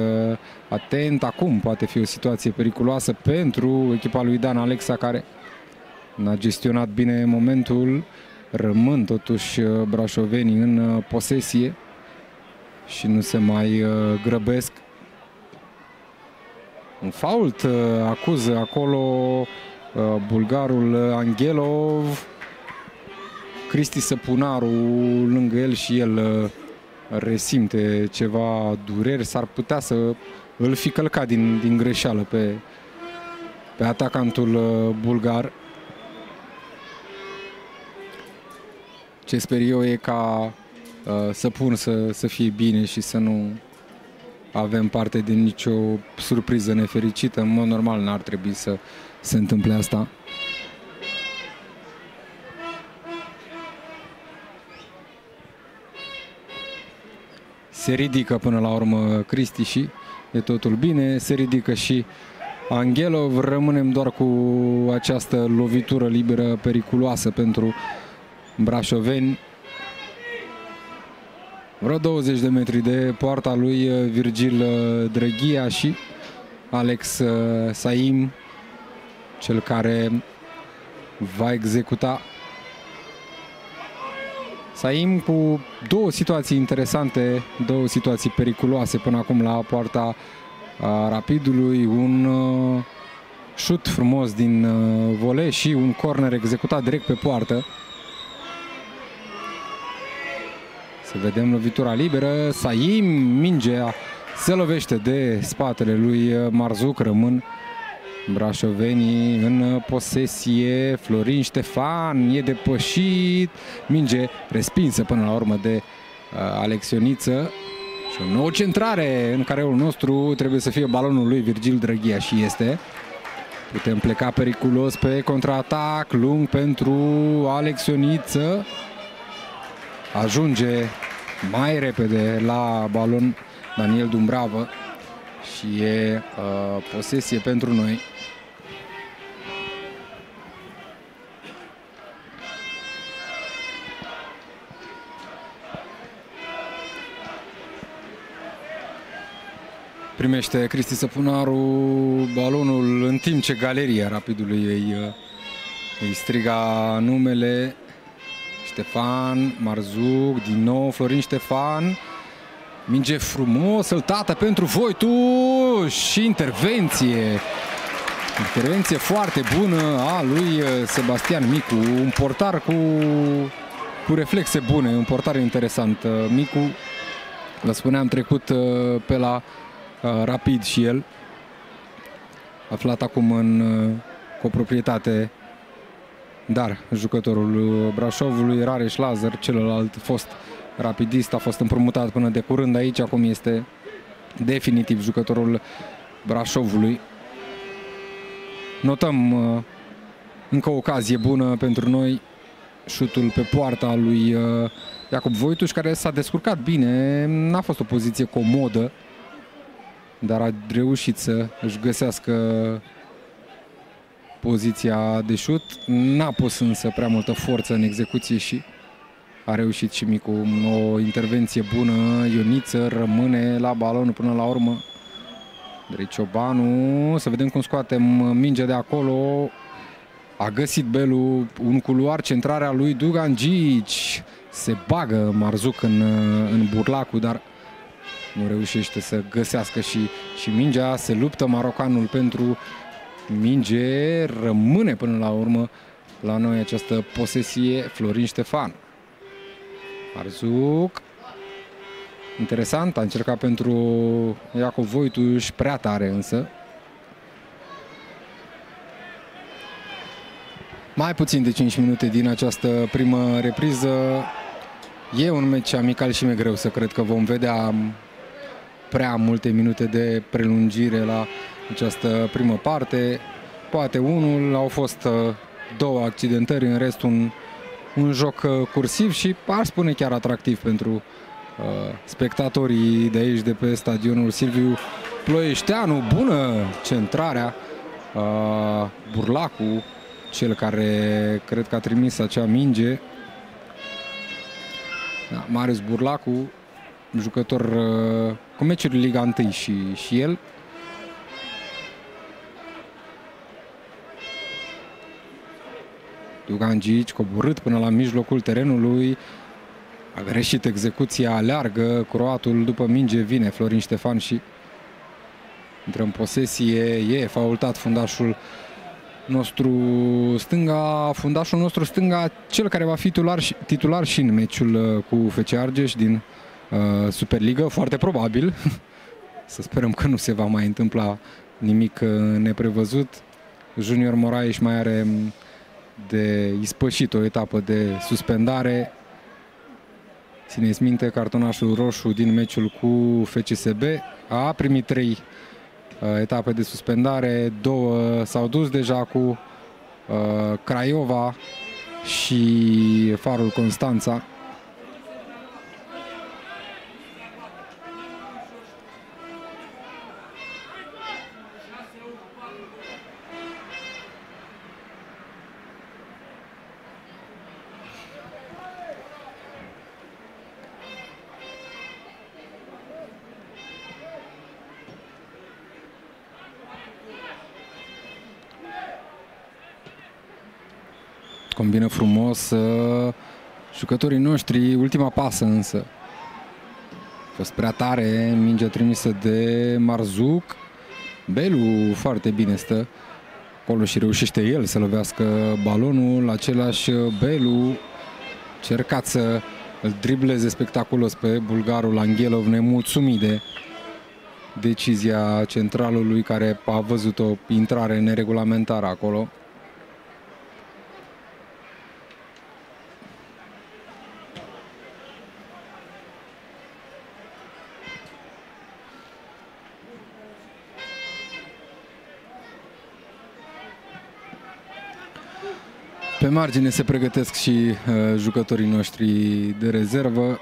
atent. Acum poate fi o situație periculoasă pentru echipa lui Dan Alexa, care n-a gestionat bine momentul. Rămân totuși brașovenii în posesie și nu se mai grăbesc. Un fault acuză acolo bulgarul Angelov. Cristi Săpunaru lângă el și el resimte ceva dureri. S-ar putea să îl fi călcat din greșeală pe atacantul bulgar. Ce sper eu e ca să fie bine și să nu avem parte de nicio surpriză nefericită. În mod normal n-ar trebui să se întâmple asta. Se ridică până la urmă Cristi și e totul bine. Se ridică și Angelov. Rămânem doar cu această lovitură liberă periculoasă pentru brașoveni. Vreo 20 de metri de poarta lui Virgil Drăghia și Alex Saim, cel care va executa. Saim cu două situații interesante, două situații periculoase până acum la poarta Rapidului. Un șut frumos din volei și un corner executat direct pe poartă. Să vedem lovitura liberă. Saim, mingea se lovește de spatele lui Marzouk. Rămân brașovenii în posesie. Florin Ștefan e depășit. Minge respinsă până la urmă de Alex Ioniță. Și o nouă centrare în careul nostru. Trebuie să fie balonul lui Virgil Drăghia și este. Putem pleca periculos pe contraatac. Lung pentru Alex Ioniță. Ajunge mai repede la balon Daniel Dumbravă și e posesie pentru noi. Primește Cristi Săpunaru balonul în timp ce galeria Rapidului îi striga numele. Ștefan, Marzouk, din nou Florin Ștefan. Minge frumos, săltată pentru Voitu și intervenție. Intervenție foarte bună a lui Sebastian Micu. Un portar cu reflexe bune, un portar interesant. Micu, vă spuneam, trecut pe la Rapid și el. Aflat acum în coproprietate. Dar jucătorul Brașovului, Rareș Lazăr, celălalt fost rapidist, a fost împrumutat până de curând aici, acum este definitiv jucătorul Brașovului. Notăm încă o ocazie bună pentru noi, șutul pe poarta lui Iacob Voitu, care s-a descurcat bine, n-a fost o poziție comodă, dar a reușit să își găsească poziția de șut. N-a pus însă prea multă forță în execuție și a reușit și Micu. O intervenție bună. Ioniță rămâne la balon până la urmă. Andrei Ciobanu. Să vedem cum scoatem mingea de acolo. A găsit Belu un culoar. Centrarea lui Dugandzic. Se bagă Marzouk în Burlacu, dar nu reușește să găsească și mingea. Se luptă marocanul pentru minge. Rămâne până la urmă la noi această posesie. Florin Ștefan. Marzouk. interesant, a încercat pentru Iacob Voitu și prea tare însă. Mai puțin de 5 minute din această primă repriză. E un meci amical și mi-e greu să cred că vom vedea prea multe minute de prelungire la această primă parte. Poate unul, au fost două accidentări, în rest un joc cursiv și ar spune chiar atractiv pentru spectatorii de aici, de pe stadionul Silviu Ploieșteanu. Bună centrarea, Burlacu, cel care cred că a trimis acea minge. Da, Marius Burlacu, jucător cu meciuri Liga 1 și el. Dugandzic, coborât până la mijlocul terenului, a greșit execuția largă, croatul după minge vine Florin Ștefan și intră în posesie, e faultat fundașul nostru stânga, cel care va fi titular și în meciul cu FC Argeș din Superliga, foarte probabil. Să sperăm că nu se va mai întâmpla nimic neprevăzut. Junior Morais mai are de ispășit o etapă de suspendare. Țineți minte, cartonașul roșu din meciul cu FCSB a primit 3 etape de suspendare, 2 s-au dus deja cu Craiova și Farul Constanța. Combină frumos jucătorii noștri, ultima pasă însă a fost prea tare, mingea trimisă de Marzouk. Belu foarte bine stă acolo și reușește el să lovească balonul. Același Belu cercat să îl dribleze spectaculos pe bulgarul Anghelov, nemulțumit de decizia centralului care a văzut o intrare neregulamentară acolo. Pe margine se pregătesc și jucătorii noștri de rezervă.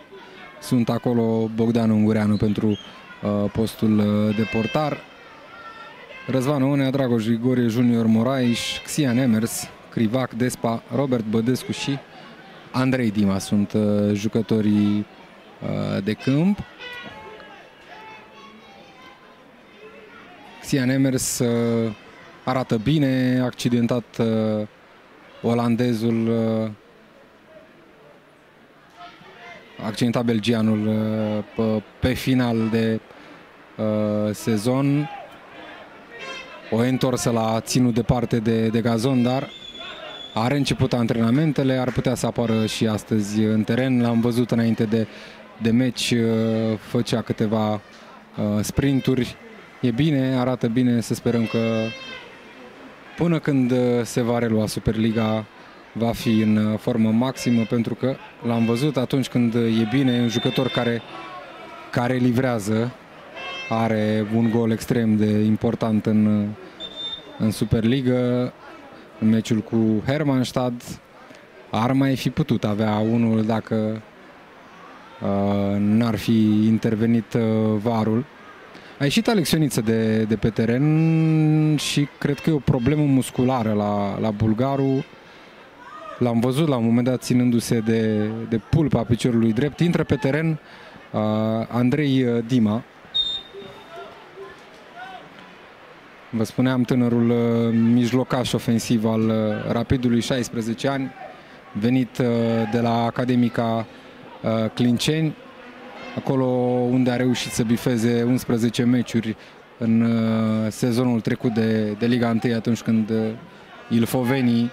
Sunt acolo Bogdan Ungureanu pentru postul de portar, Răzvan Onea, Dragoș Grigorie, Junior Morais, Xian Emers, Crivac, Despa, Robert Bădescu și Andrei Dima sunt jucătorii de câmp. Xian Emers arată bine, accidentat olandezul, accidentat belgianul pe final de sezon. O întorsă la ținut departe de gazon, dar are început antrenamentele, ar putea să apară și astăzi în teren. L-am văzut înainte de meci, făcea câteva sprinturi. E bine, arată bine, să sperăm că până când se va relua Superliga va fi în formă maximă, pentru că l-am văzut atunci când e bine, un jucător care livrează, are un gol extrem de important în Superliga, în meciul cu Hermannstadt. Ar mai fi putut avea unul dacă n-ar fi intervenit VAR-ul. A ieșit Alex Ioniță de pe teren și cred că e o problemă musculară la bulgaru. L-am văzut la un moment dat ținându-se de pulpa piciorului drept. Intră pe teren Andrei Dima. Vă spuneam, tânărul mijlocaș ofensiv al Rapidului, 16 ani, venit de la Academica Clinceni, acolo unde a reușit să bifeze 11 meciuri în sezonul trecut de Liga 1, atunci când ilfovenii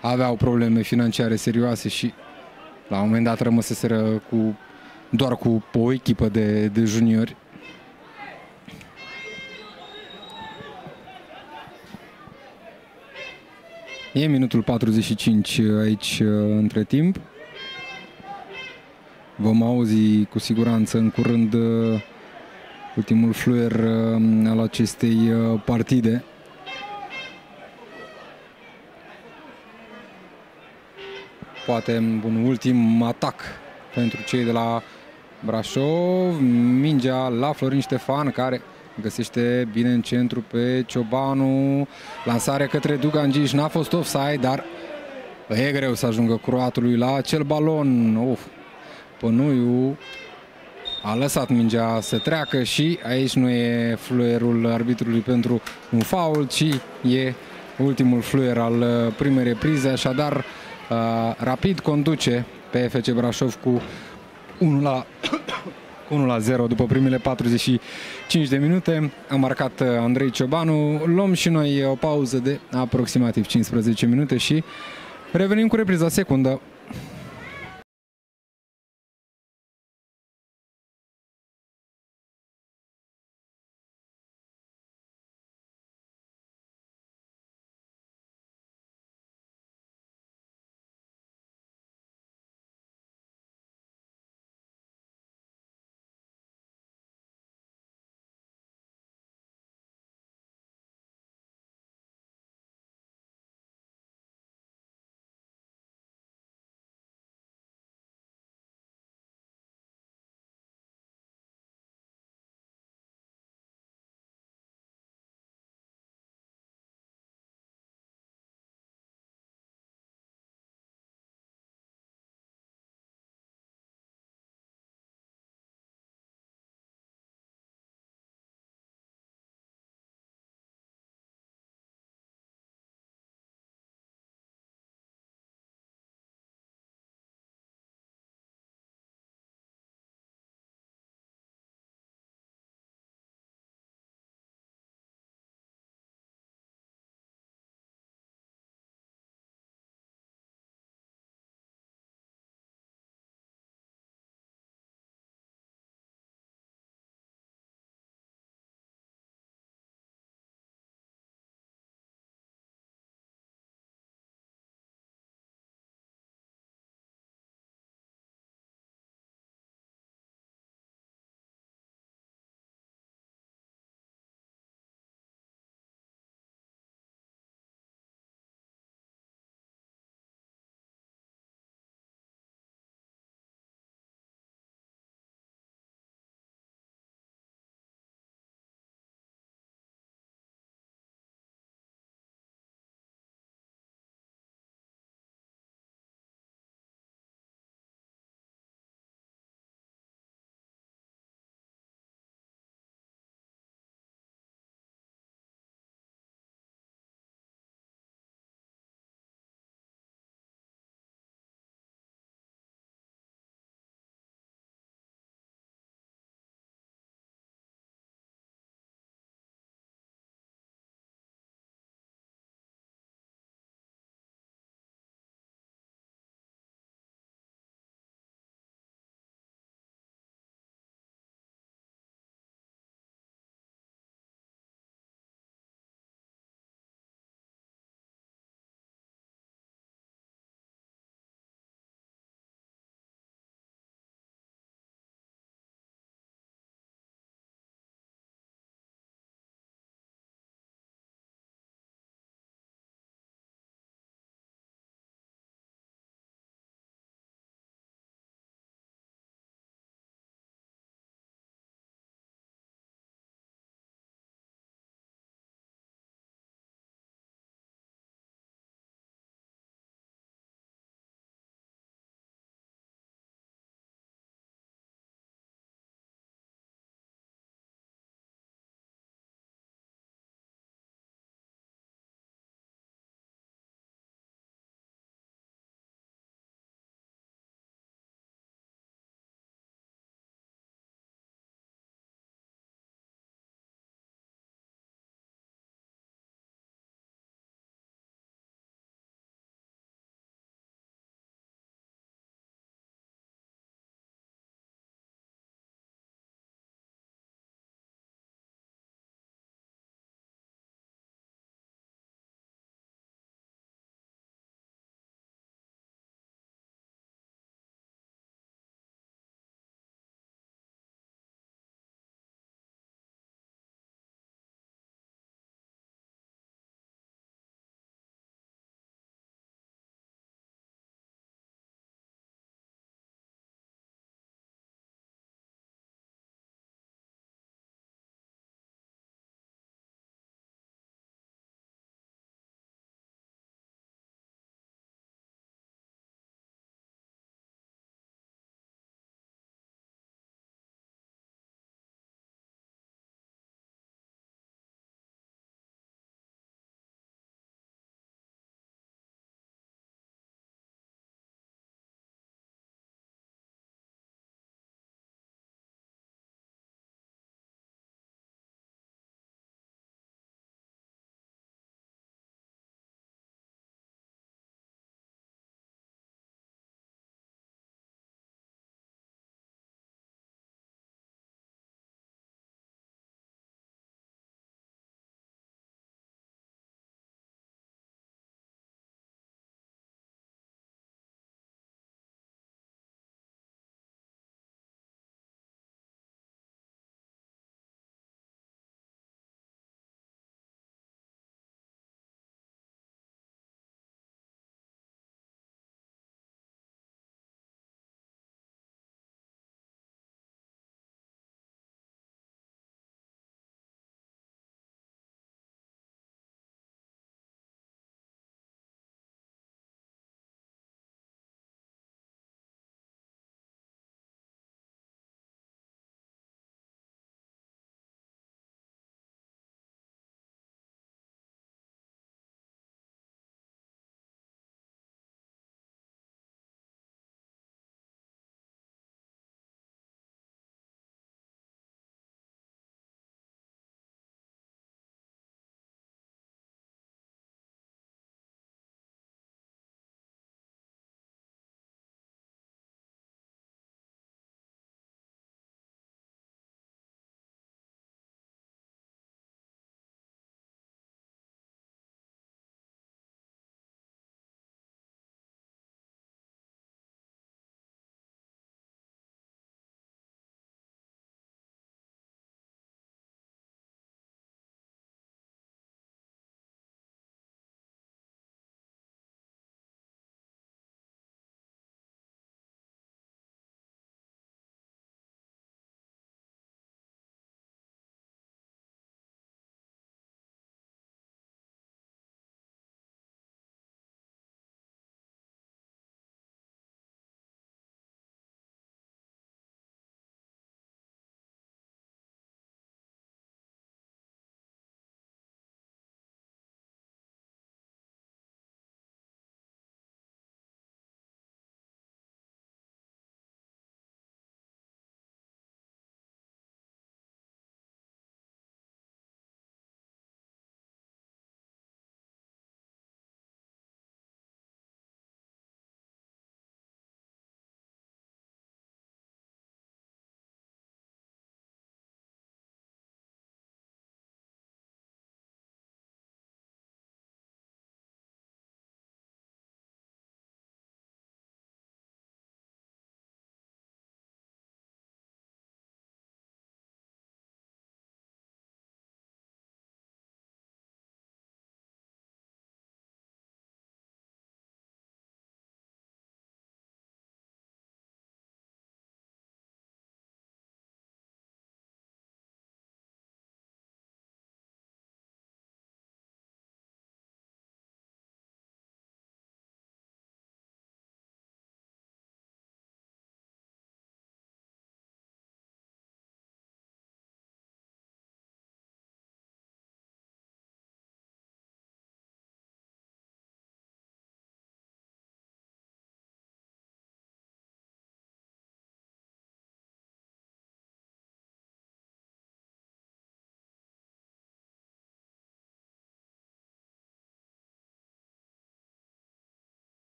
aveau probleme financiare serioase și la un moment dat rămăseseră cu doar cu o echipă de juniori. E minutul 45 aici între timp. Vom auzi cu siguranță în curând ultimul fluier al acestei partide. Poate un ultim atac pentru cei de la Brașov. Mingea la Florin Ștefan, care găsește bine în centru pe Ciobanu. Lansarea către Dugandzic, n-a fost offside, dar e greu să ajungă croatului la acel balon. Pănoiu a lăsat mingea să treacă și aici nu e fluierul arbitrului pentru un foul, ci e ultimul fluier al primei reprize. Așadar, Rapid conduce pe FC Brașov cu 1-0 după primele 45 de minute. A marcat Andrei Ciobanu. Luăm și noi o pauză de aproximativ 15 minute și revenim cu repriza secundă.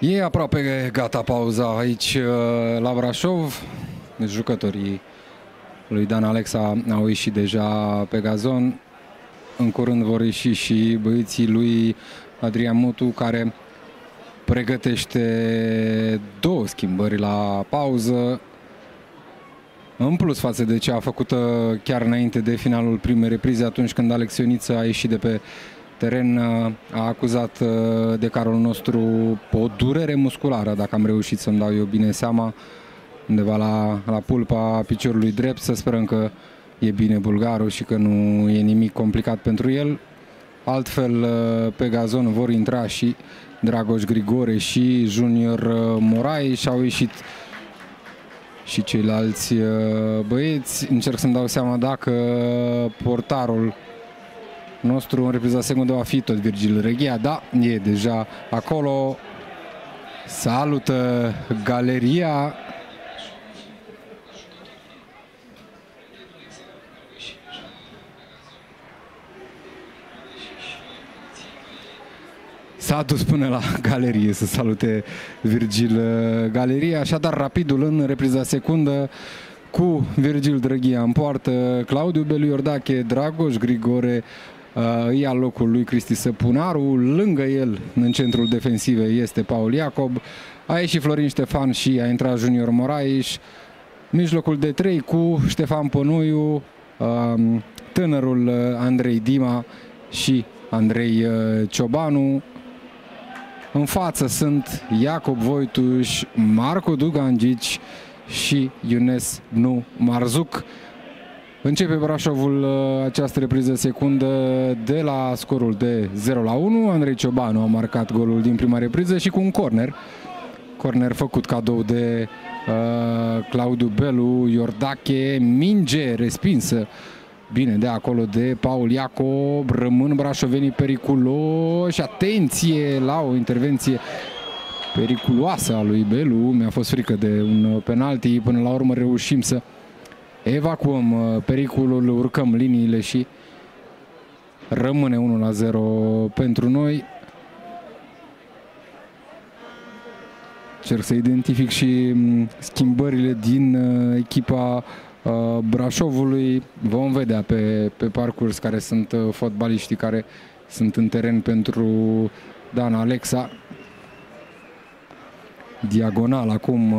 E aproape gata pauza aici la Brașov. Deci jucătorii lui Dan Alexa au ieșit deja pe gazon. În curând vor ieși și băieții lui Adrian Mutu, care pregătește două schimbări la pauză, în plus față de cea făcută chiar înainte de finalul primei reprize, atunci când Alex Ioniță a ieșit de pe teren. A acuzat decarul nostru o durere musculară, dacă am reușit să-mi dau eu bine seama, undeva la pulpa piciorului drept. Să sperăm că e bine bulgarul și că nu e nimic complicat pentru el. Altfel, pe gazon vor intra și Dragoș Grigorie și Junior Morais. Și au ieșit și ceilalți băieți. Încerc să-mi dau seama dacă portarul nostru în repriza secundă va fi tot Virgil Drăghia. Da, e deja acolo. Salută galeria. S-a dus până la galerie să salute Virgil Galeria. Așadar, Rapidul în repriza secundă cu Virgil Drăghia în poartă, Claudiu Belu, Iordache, Dragoș Grigore ia locul lui Cristi Săpunaru. Lângă el, în centrul defensivei, este Paul Iacob. A ieșit Florin Ștefan și a intrat Junior Morais. Mijlocul de 3 cu Ștefan Pănoiu, tânărul Andrei Dima și Andrei Ciobanu. În față sunt Iacob Voitu, Marco Dugandzic și Younes Bnou Marzouk. Începe Brașovul această repriză secundă de la scorul de 0-1. Andrei Ciobanu a marcat golul din prima repriză și cu un corner. Corner făcut cadou de Claudiu Belu, Iordache, minge respinsă bine de acolo de Paul Iacob. Rămân brașovenii periculoși. Atenție la o intervenție periculoasă a lui Belu. Mi-a fost frică de un penalti. Până la urmă reușim să evacuăm pericolul, urcăm liniile și rămâne 1-0 pentru noi. Încerc să identific și schimbările din echipa Brașovului. Vom vedea pe parcurs care sunt fotbaliștii care sunt în teren pentru Dan Alexa. Diagonal acum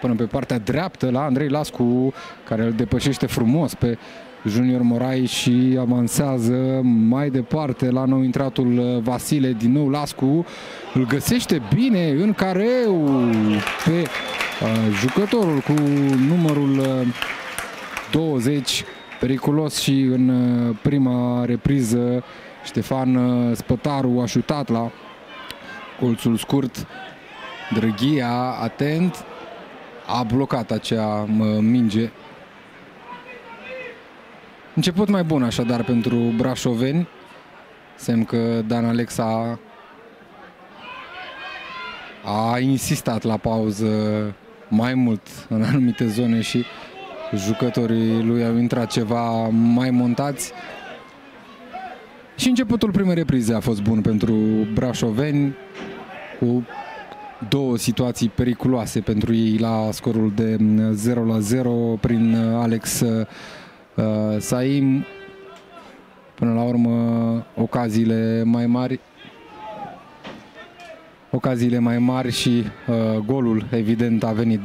până pe partea dreaptă la Andrei Lascu, care îl depășește frumos pe Junior Morais și avansează mai departe la nou intratul Vasile. Din nou Lascu îl găsește bine în careu pe jucătorul cu numărul 20, periculos și în prima repriză. Ștefan Spătaru a șutat la colțul scurt. Drăghia, atent, a blocat acea minge. Început mai bun așadar pentru brașoveni. Semn că Dan Alexa a insistat la pauză mai mult în anumite zone și jucătorii lui au intrat ceva mai montați. Și începutul primei reprize a fost bun pentru brașoveni, cu două situații periculoase pentru ei la scorul de 0-0 prin Alex Saim. Până la urmă, ocaziile mai mari. Ocaziile mai mari și golul, evident, a venit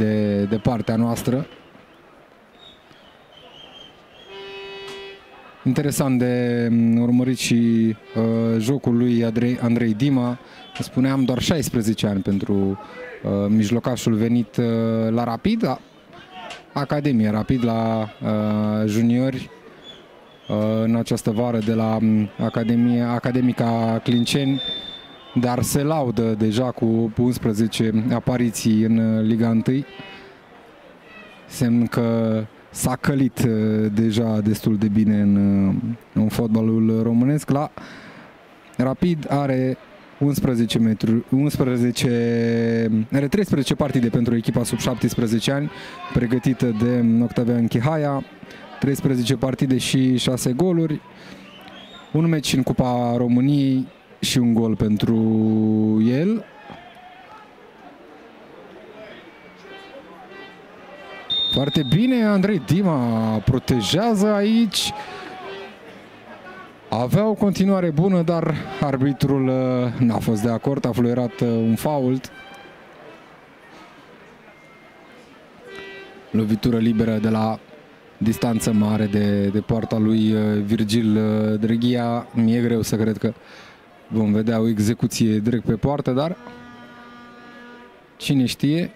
de partea noastră. Interesant de urmărit și jocul lui Andrei Dima. Spuneam, doar 16 ani pentru mijlocașul venit la Rapid, la Academie Rapid, la juniori, în această vară de la Academica Clinceni, dar se laudă deja cu 11 apariții în Liga 1. Semn că s-a călit deja destul de bine în fotbalul românesc. La Rapid are 13 partide pentru echipa sub 17 ani, pregătită de Octavian Chihaia, 13 partide și 6 goluri, un meci în Cupa României și un gol pentru el. Foarte bine, Andrei Dima protejează aici. Avea o continuare bună, dar arbitrul n-a fost de acord, a fluierat un fault. Lovitură liberă de la distanță mare de poarta lui Virgil Drăghia. Mi-e greu să cred că vom vedea o execuție direct pe poartă, dar cine știe.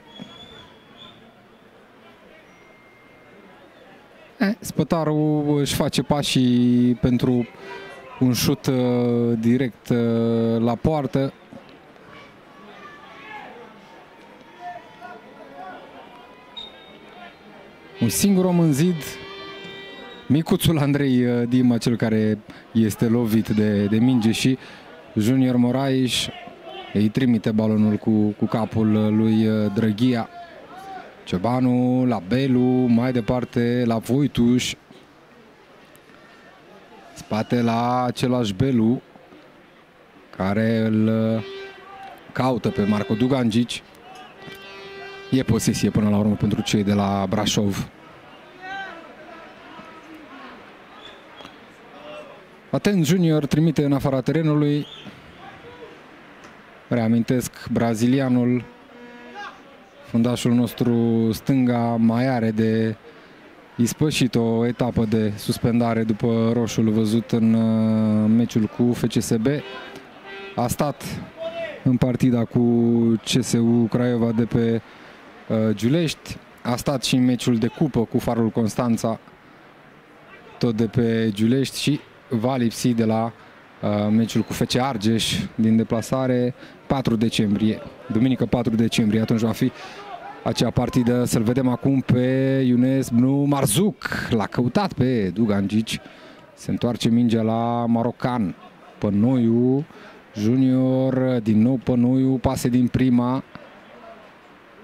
Spătarul își face pașii pentru un șut direct la poartă. Un singur om în zid, micuțul Andrei Dima, cel care este lovit de minge și Junior Morais îi trimite balonul cu capul lui Drăghia. Ciobanu la Belu, mai departe la Voituș, spate la același Belu care îl caută pe Marco Dugandzic. E posesie până la urmă pentru cei de la Brașov. Atent Junior trimite în afara terenului. Reamintesc, brazilianul, fundașul nostru stânga, mai are de ispășit o etapă de suspendare după roșul văzut în meciul cu FCSB. A stat în partida cu CSU Craiova de pe Giulești. A stat și în meciul de cupă cu Farul Constanța, tot de pe Giulești, și va lipsi de la meciul cu FC Argeș din deplasare 4 decembrie. Duminică 4 decembrie, atunci va fi acea partidă. Să-l vedem acum pe Younes Bnou Marzouk. L-a căutat pe Dugandzic. Se întoarce mingea la marocan. Pănoiu, Junior, din nou Pănoiu, pase din prima.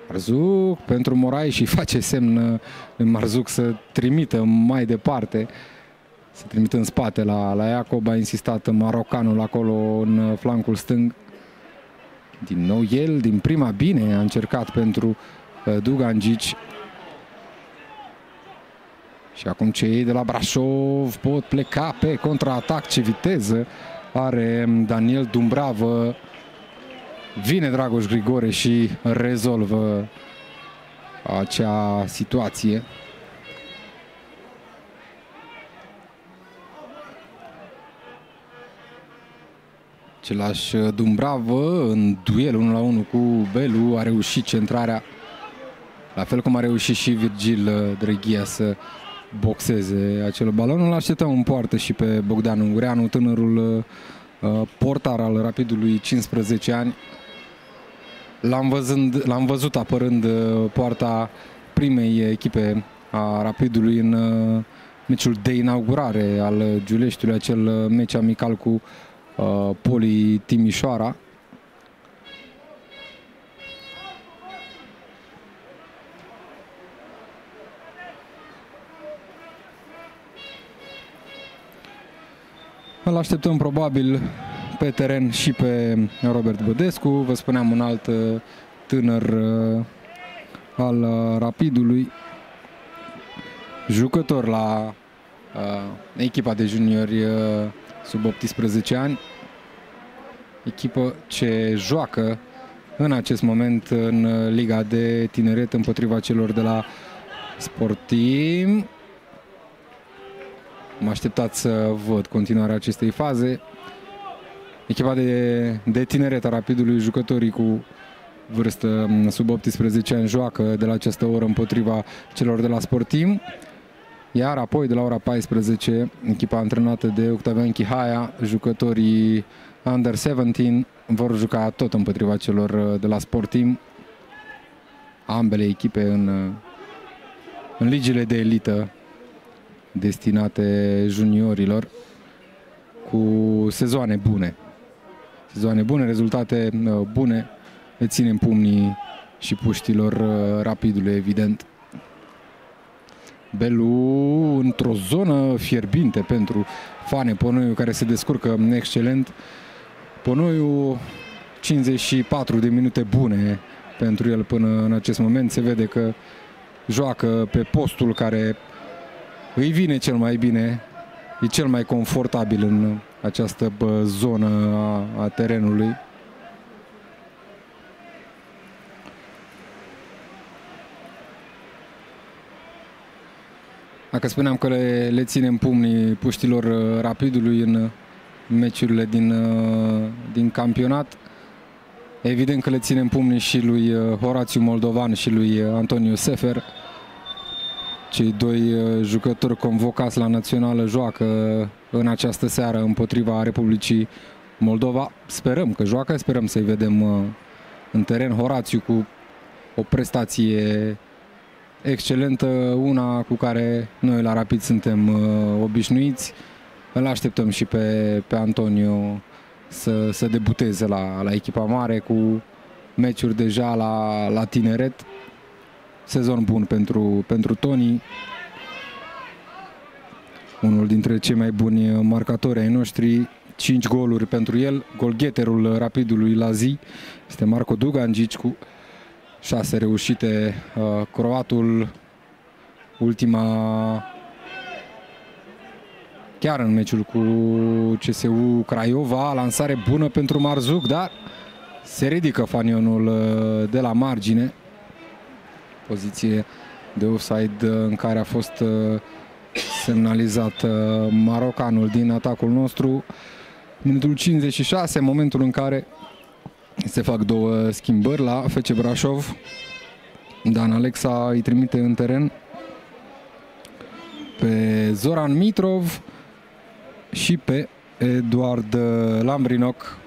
Marzouk pentru Morais și face semn în Marzouk să trimită mai departe. Se trimite în spate la Iacob, a insistat marocanul acolo în flancul stâng. Din nou el, din prima, bine, a încercat pentru Dugandzic. Și acum cei de la Brașov pot pleca pe contraatac. Ce viteză are Daniel Dumbravă. Vine Dragoș Grigorie și rezolvă acea situație. Același Dumbravă în duel 1-1 cu Belu a reușit centrarea, la fel cum a reușit și Virgil Drăghia să boxeze acel balon. Îl așteptăm în poartă și pe Bogdan Ungureanu, tânărul portar al Rapidului, 15 ani. L-am văzut apărând poarta primei echipe a Rapidului în meciul de inaugurare al Giuleștiului, acel meci amical cu Poli Timișoara. Îl așteptăm probabil pe teren și pe Robert Bădescu. Vă spuneam, un alt tânăr al Rapidului, jucător la echipa de juniori sub 18 ani, echipă ce joacă în acest moment în Liga de Tineret împotriva celor de la Sportim. Mă așteptat să văd continuarea acestei faze. Echipa de tineret a Rapidului, jucătorii cu vârstă sub 18 ani joacă de la această oră împotriva celor de la Sportim. Iar apoi, de la ora 14, echipa antrenată de Octavian Chihaia, jucătorii Under-17 vor juca tot împotriva celor de la Sportim. Ambele echipe în ligile de elită destinate juniorilor, cu sezoane bune. Sezoane bune, rezultate bune. Le ținem pumnii și puștilor Rapidului, evident. Belu într-o zonă fierbinte pentru Fane Pănoiu, care se descurcă excelent. Pănoiu, 54 de minute bune pentru el până în acest moment. Se vede că joacă pe postul care îi vine cel mai bine, e cel mai confortabil în această zonă a terenului. Dacă spuneam că le ținem pumnii puștilor Rapidului în meciurile din campionat, evident că le ținem pumnii și lui Horațiu Moldovan și lui Antoniu Sefer. Cei doi jucători convocați la națională joacă în această seară împotriva Republicii Moldova. Sperăm că joacă, sperăm să-i vedem în teren. Horațiu cu o prestație excelentă, una cu care noi la Rapid suntem obișnuiți. Îl așteptăm și pe Antonio să debuteze la echipa mare cu meciuri deja la tineret. Sezon bun pentru Toni, unul dintre cei mai buni marcatori ai noștri, 5 goluri pentru el. Golgheterul Rapidului la zi este Marco Dugandzic cu 6 reușite. Croatul, ultima chiar în meciul cu CSU Craiova, lansare bună pentru Marzouk, dar se ridică fanionul de la margine. Poziție de offside în care a fost semnalizat marocanul din atacul nostru. Minutul 56, momentul în care se fac două schimbări la FC Brașov. Dan Alexa îi trimite în teren pe Zoran Mitrov și pe Eduard Lambrinoc.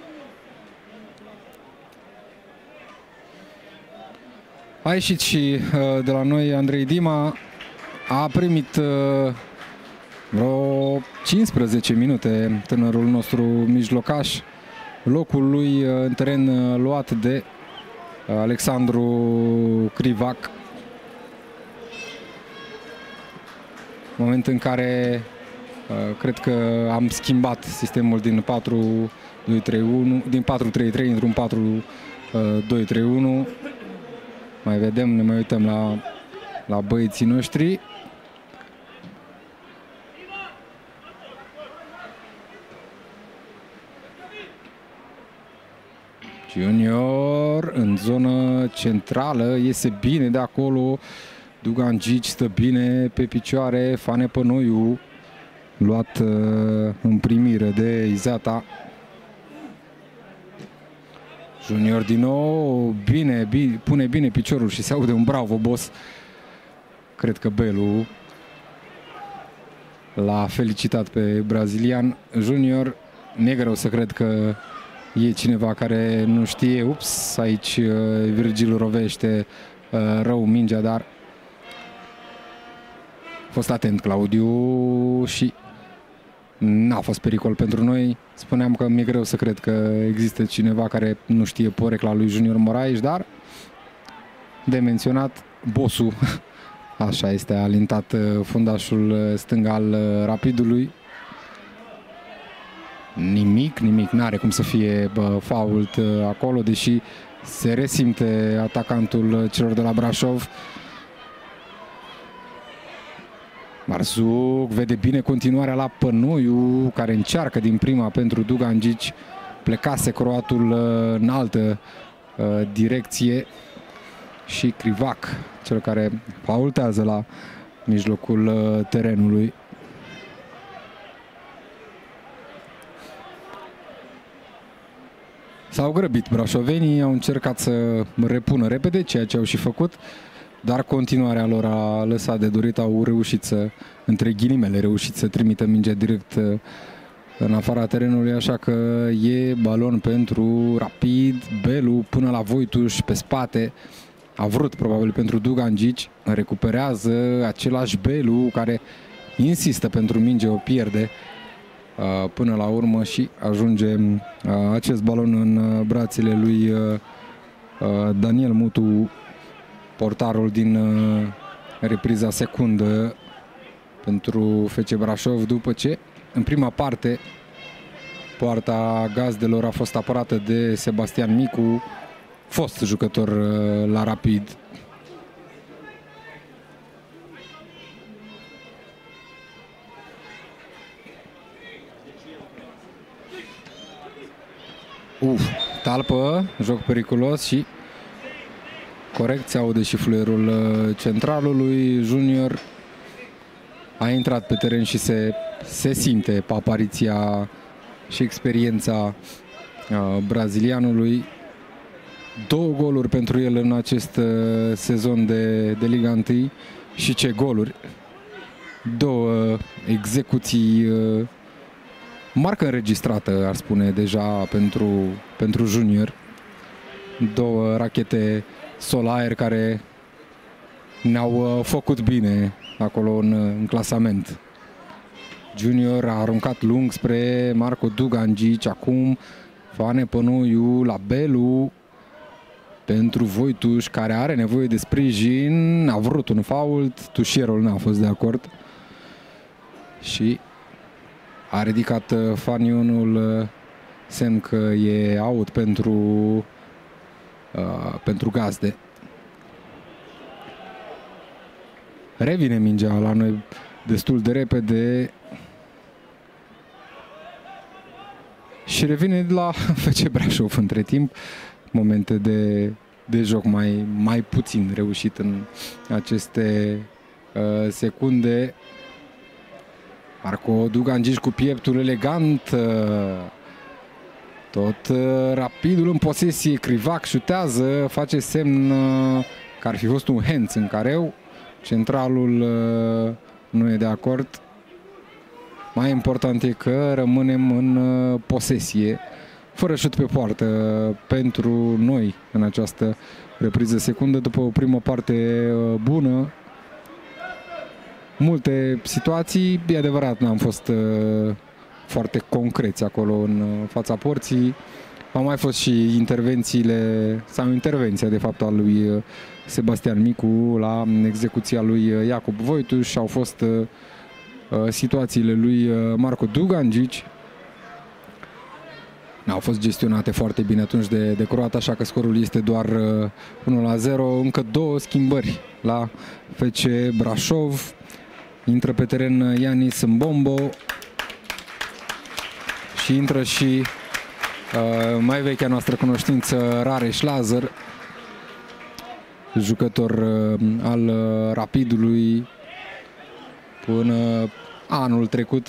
A ieșit și de la noi Andrei Dima, a primit vreo 15 minute tânărul nostru mijlocaș, locul lui în teren luat de Alexandru Crivac. Moment în care cred că am schimbat sistemul din 4-2-3-1 într-un 4-2-3-1. Mai vedem, ne mai uităm la băieții noștri. Junior în zonă centrală, iese bine de acolo. Dugandzic stă bine pe picioare. Fane Pănoiu luat în primire de Izata. Junior din nou, bine, pune bine piciorul și se aude un bravo, boss. Cred că Belu l-a felicitat pe brazilian. Junior, mi-e greu să cred că e cineva care nu știe. Ups, aici Virgil rovește rău mingea, dar a fost atent Claudiu și n-a fost pericol pentru noi. Spuneam că mi-e greu să cred că există cineva care nu știe porecla lui Junior Morais, dar de menționat, bosul, așa este, a alintat fundașul stâng al Rapidului. Nimic, n-are cum să fie fault acolo, deși se resimte atacantul celor de la Brașov. Marzouk vede bine continuarea la Pănoiu, care încearcă din prima pentru Dugandzic. Plecase croatul în altă direcție și Crivac, cel care faultează la mijlocul terenului. S-au grăbit brașovenii, au încercat să repună repede ceea ce au și făcut, dar continuarea lor a lăsat de dorit, au reușit să, între ghilimele, reușit să trimită mingea direct în afara terenului, așa că e balon pentru Rapid. Belu până la Voituș pe spate, a vrut probabil pentru Dugandzic, recuperează același Belu care insistă pentru minge, o pierde până la urmă și ajunge acest balon în brațele lui Daniel Mutu, portarul din repriza secundă pentru FC Brașov, după ce în prima parte poarta gazdelor a fost apărată de Sebastian Micu, fost jucător la Rapid. Talpă, joc periculos și corect se aude și fluierul centralului. Junior a intrat pe teren și se simte apariția și experiența brazilianului. 2 goluri pentru el în acest sezon de Liga 1 și ce goluri! 2 execuții, marcă înregistrată, ar spune deja, pentru Junior. 2 rachete Solaer care ne-au făcut bine acolo în clasament. Junior a aruncat lung spre Marco Dugandzic, acum Fane Pănoiu la Belu pentru Voituș, care are nevoie de sprijin. A vrut un fault, tușierul n-a fost de acord și a ridicat fanionul, semn că e out pentru gazde. Revine mingea la noi destul de repede și revine la FC Brașov între timp. Momente de joc mai puțin reușit în aceste secunde. Marco Dugandzic cu pieptul elegant, tot Rapidul în posesie. Crivac șutează, face semn că ar fi fost un hands în careu. Centralul nu e de acord. Mai important e că rămânem în posesie, fără șut pe poartă pentru noi în această repriză secundă, după o primă parte bună. Multe situații, e adevărat, n-am fost foarte concreți acolo în fața porții. Au mai fost și intervenția de fapt a lui Sebastian Micu la execuția lui Iacob Voitu și au fost situațiile lui Marco Dugandzic. Au fost gestionate foarte bine atunci de croat, așa că scorul este doar 1-0. Încă 2 schimbări la FC Brașov. Intră pe teren Ianis Mbombo și intră și mai vechea noastră cunoștință, Rareș Lazăr, jucător al Rapidului până anul trecut.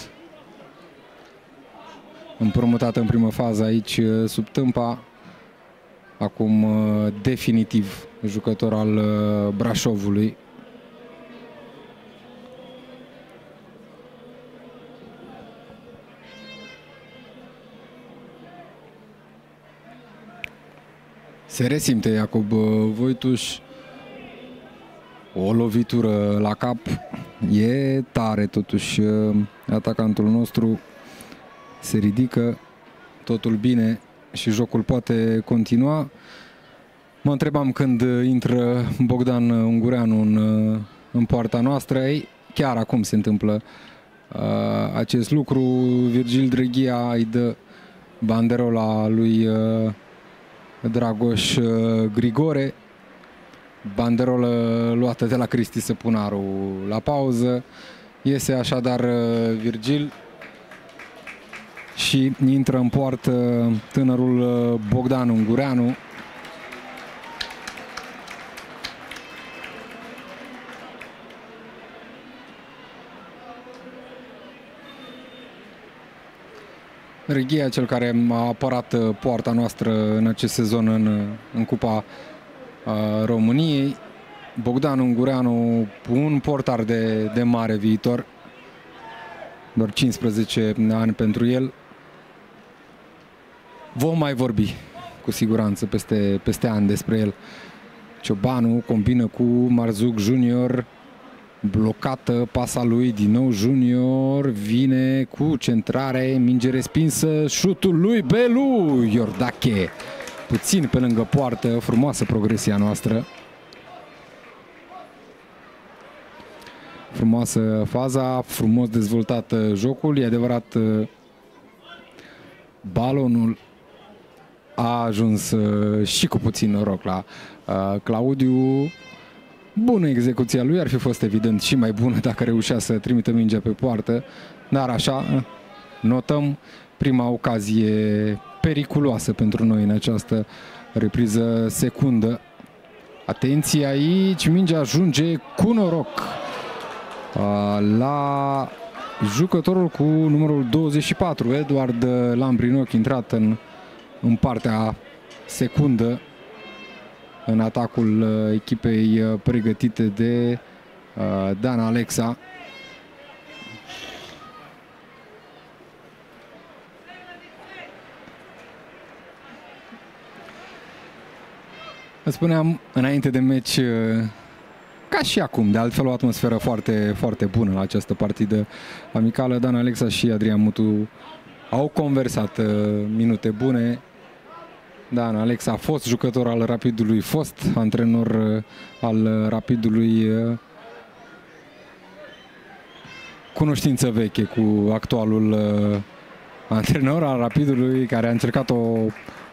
Împrumutată în primă fază aici sub Tâmpa, acum definitiv jucător al Brașovului. Se resimte Iacob Voituș, o lovitură la cap, e tare totuși atacantul nostru. Se ridică, totul bine și jocul poate continua. Mă întrebam când intră Bogdan Ungureanu în poarta noastră. Ei, chiar acum se întâmplă acest lucru. Virgil Drăghia îi dă banderola lui Dragoș Grigorie. Banderolă luată de la Cristi Săpunaru la pauză. Iese așadar Virgil și intră în poartă tânărul Bogdan Ungureanu. Reghia, cel care a apărat poarta noastră în acest sezon în Cupa României. Bogdan Ungureanu, un portar de mare viitor, doar 15 ani pentru el. Vom mai vorbi cu siguranță peste ani despre el. Ciobanu combină cu Marzouk Junior. Blocată pasa lui, din nou Junior vine cu centrare, minge respinsă, șutul lui Belu, Iordache puțin pe lângă poartă. Frumoasă progresia noastră, frumoasă faza, frumos dezvoltat jocul. E adevărat, balonul a ajuns și cu puțin noroc la Claudiu. Bună execuția lui, ar fi fost evident și mai bună dacă reușea să trimită mingea pe poartă, dar așa notăm prima ocazie periculoasă pentru noi în această repriză secundă. Atenție aici, mingea ajunge cu noroc la jucătorul cu numărul 24, Eduard Lambrinioc, intrat în partea secundă în atacul echipei pregătite de Dan Alexa. Îți spuneam înainte de meci, ca și acum, de altfel, o atmosferă foarte, foarte bună la această partidă amicală. Dan Alexa și Adrian Mutu au conversat minute bune. Dan Alexa a fost jucător al Rapidului, fost antrenor al Rapidului, cunoștință veche cu actualul antrenor al Rapidului, care a încercat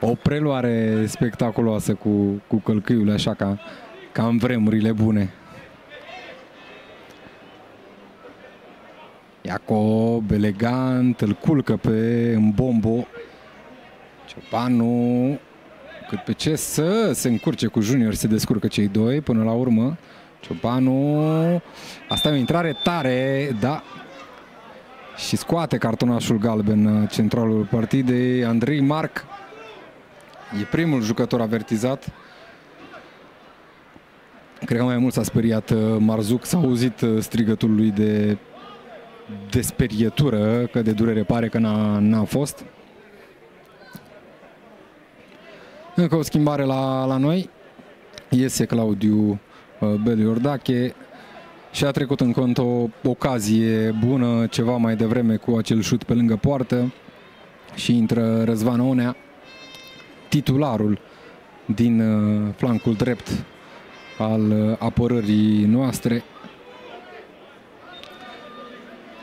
o preluare spectaculoasă cu călcâiul, așa ca în vremurile bune. Iacob, elegant, îl culcă pe Mbombo. Ciobanu, cât pe ce să se încurce cu Junior, se descurcă cei doi până la urmă. Ciobanu, asta e o intrare tare, da. Și scoate cartonașul galben centralul partidei, Andrei Marc. E primul jucător avertizat. Cred că mai mult s-a speriat Marzouk, s-a auzit strigătul lui de sperietură, că de durere pare că n-a fost. Încă o schimbare la noi. Iese Claudiu Belu-Iordache și a trecut în cont o ocazie bună ceva mai devreme cu acel șut pe lângă poartă și intră Răzvan Onea, titularul din flancul drept al apărării noastre.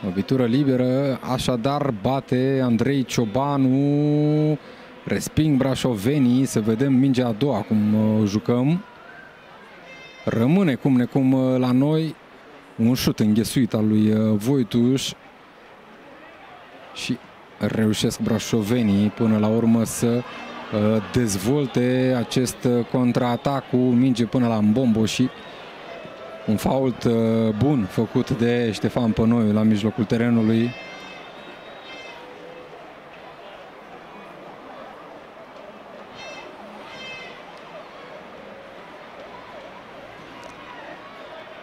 Lovitură liberă, așadar bate Andrei Ciobanu. Resping brașovenii, să vedem mingea a doua cum jucăm. Rămâne cum necum la noi un șut înghesuit al lui Voituș și reușesc brașovenii până la urmă să dezvolte acest contraatac cu minge până la Mbombo și un fault bun făcut de Ștefan Pănoiu la mijlocul terenului.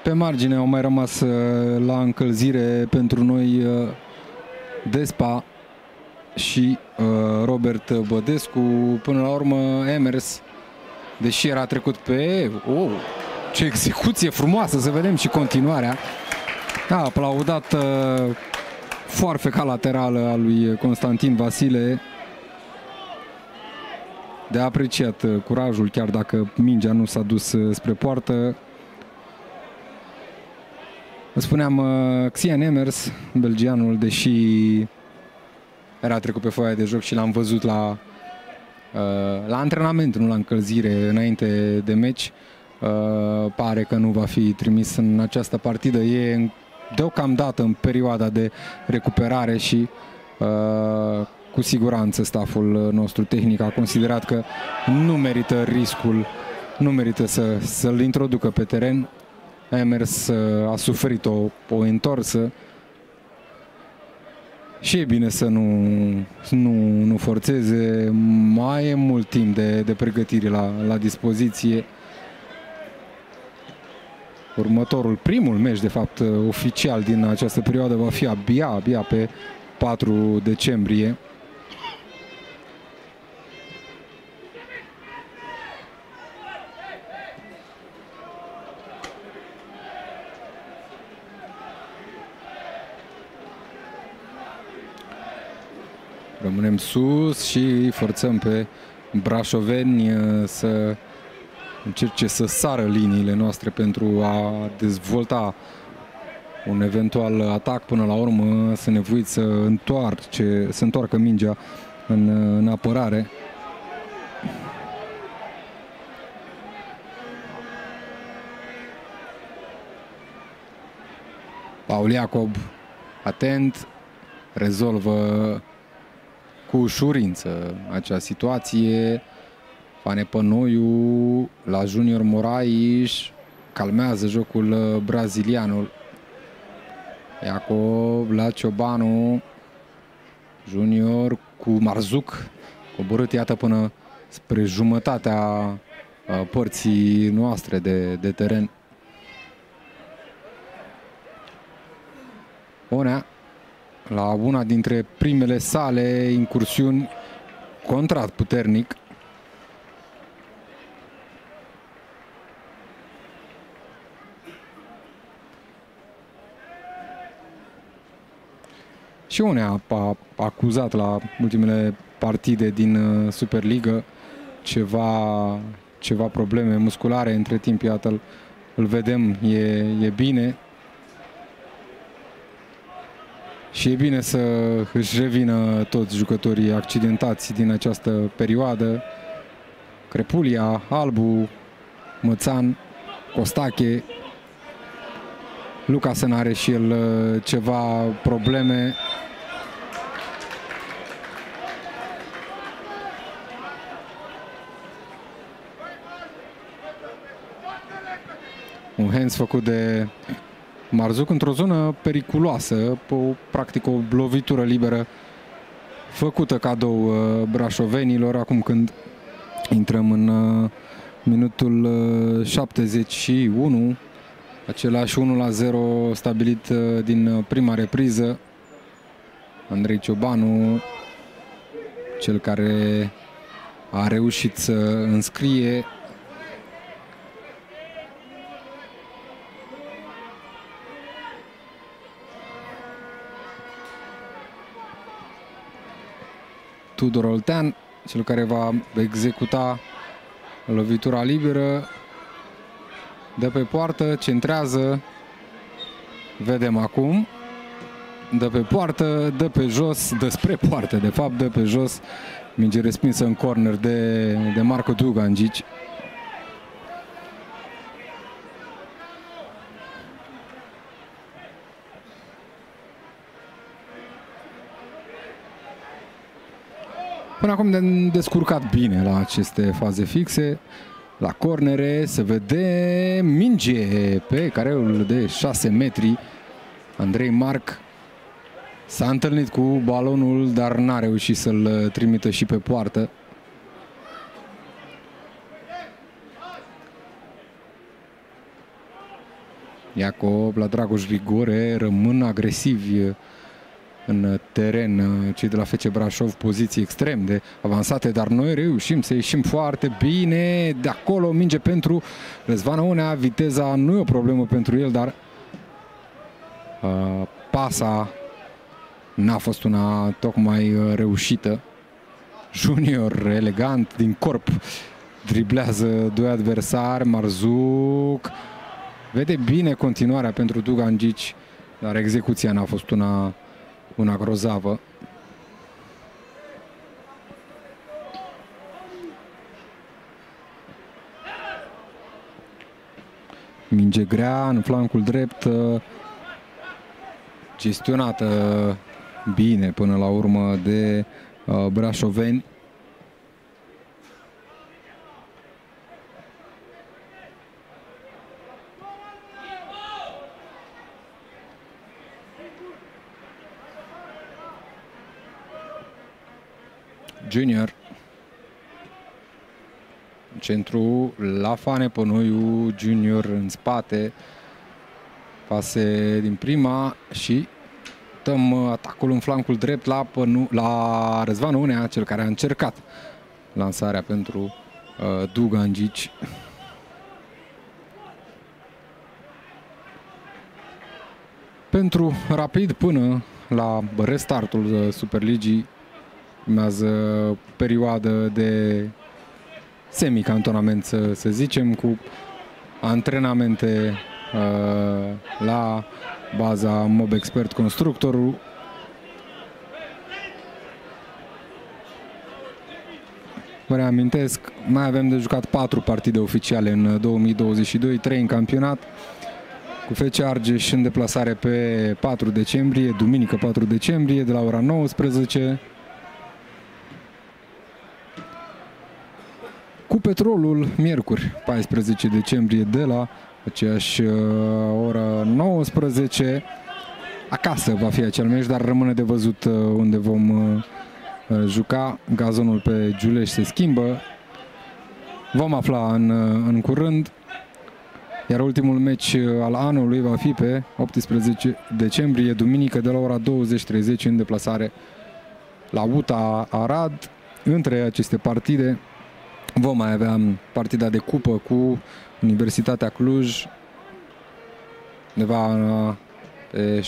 Pe margine au mai rămas la încălzire pentru noi Despa și Robert Bădescu. Până la urmă Emers, deși era trecut pe... Oh, ce execuție frumoasă, să vedem și continuarea. A aplaudat foarfeca laterală a lui Constantin Vasile. De apreciat curajul, chiar dacă mingea nu s-a dus spre poartă. Spuneam, Xian Emers, belgianul, deși era trecut pe foaia de joc și l-am văzut la antrenament, nu la încălzire, înainte de meci, pare că nu va fi trimis în această partidă. E deocamdată în perioada de recuperare și cu siguranță staful nostru tehnic a considerat că nu merită riscul, nu merită să-l introducă pe teren. Emers a suferit o întorsă și e bine să nu forțeze. Mai e mult timp de pregătire la dispoziție. Următorul, primul meci, de fapt, oficial din această perioadă va fi abia pe 4 decembrie. Rămânem sus și forțăm pe brașoveni să încerce să sară liniile noastre pentru a dezvolta un eventual atac. Până la urmă sunt nevoiți să întoarcă mingea în apărare. Paul Iacob, atent, rezolvă cu ușurință acea situație. Fane Pănoiu la Junior Morais calmează jocul brazilianul. Iacob la Ciobanu. Junior cu Marzouk, coborât iată până spre jumătatea părții noastre de teren. Onea la una dintre primele sale incursiuni, contrat puternic. Și Onea a acuzat la ultimele partide din Superligă ceva probleme musculare. Între timp, iată, îl vedem, e bine. Și e bine să își revină toți jucătorii accidentați din această perioadă. Crepulia, Albu, Mățan, Costache. Lucasen are și el ceva probleme. Un hands făcut de Marzouk într-o zonă periculoasă, practic o lovitură liberă făcută cadou brașovenilor. Acum când intrăm în minutul 71, același 1-0 stabilit din prima repriză. Andrei Ciobanu, cel care a reușit să înscrie. Tudor Oltean, cel care va executa lovitura liberă de pe poartă, centrează, vedem acum, de pe poartă, de pe jos, despre poartă, de fapt, de pe jos, minge respinsă în corner de Marco Dugandzic. Până acum ne-am descurcat bine la aceste faze fixe, la cornere. Se vede minge pe careul de 6 metri. Andrei Marc s-a întâlnit cu balonul, dar n-a reușit să-l trimită și pe poartă. Iacob la Dragoș Grigorie, rămân agresivi în teren cei de la FC Brașov, poziții extrem de avansate, dar noi reușim să ieșim foarte bine de acolo. Minge pentru Răzvan Onea, viteza nu e o problemă pentru el, dar pasa n-a fost una tocmai reușită. Junior elegant din corp driblează doi adversari. Marzouk vede bine continuarea pentru Dugandzic, dar execuția n-a fost una grozavă. Minge grea în flancul drept, gestionată bine până la urmă de brașoveni. Junior, centru la Fane Pănoiu, Junior în spate, pase din prima și dăm atacul în flancul drept la Răzvan Onea, cel care a încercat lansarea pentru Dugandzic. Pentru Rapid, până la restartul Superligii, urmează perioadă de semi-cantonament, să zicem, cu antrenamente la baza Mob Expert Constructorul. Vă reamintesc, mai avem de jucat 4 partide oficiale în 2022, 3 în campionat, cu FC Argeș în deplasare pe 4 decembrie, duminică 4 decembrie, de la ora 19. cu Petrolul miercuri 14 decembrie de la aceeași ora 19. Acasă va fi acel meci, dar rămâne de văzut unde vom juca. Gazonul pe Giulești se schimbă. Vom afla în curând. Iar ultimul meci al anului va fi pe 18 decembrie, duminică, de la ora 20:30, în deplasare la UTA Arad. Între aceste partide vom mai avea partida de cupă cu Universitatea Cluj undeva pe 6-7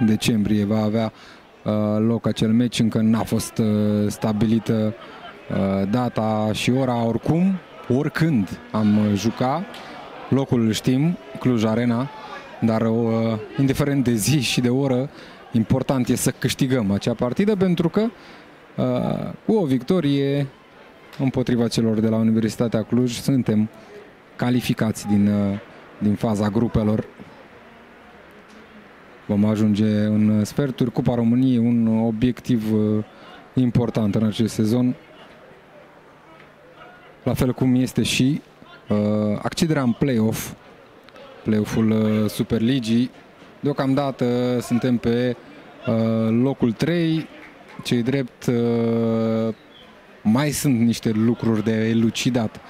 decembrie va avea loc acel meci. Încă n-a fost stabilită data și ora. Oricum, oricând am juca, locul știm, Cluj Arena, dar indiferent de zi și de oră, important e să câștigăm acea partidă, pentru că cu o victorie împotriva celor de la Universitatea Cluj suntem calificați din faza grupelor. Vom ajunge în sferturi. Cupa României, un obiectiv important în acest sezon, la fel cum este și accederea în play-off, play-off-ul Superligii. Deocamdată suntem pe locul 3, ce-i drept, mai sunt niște lucruri de elucidat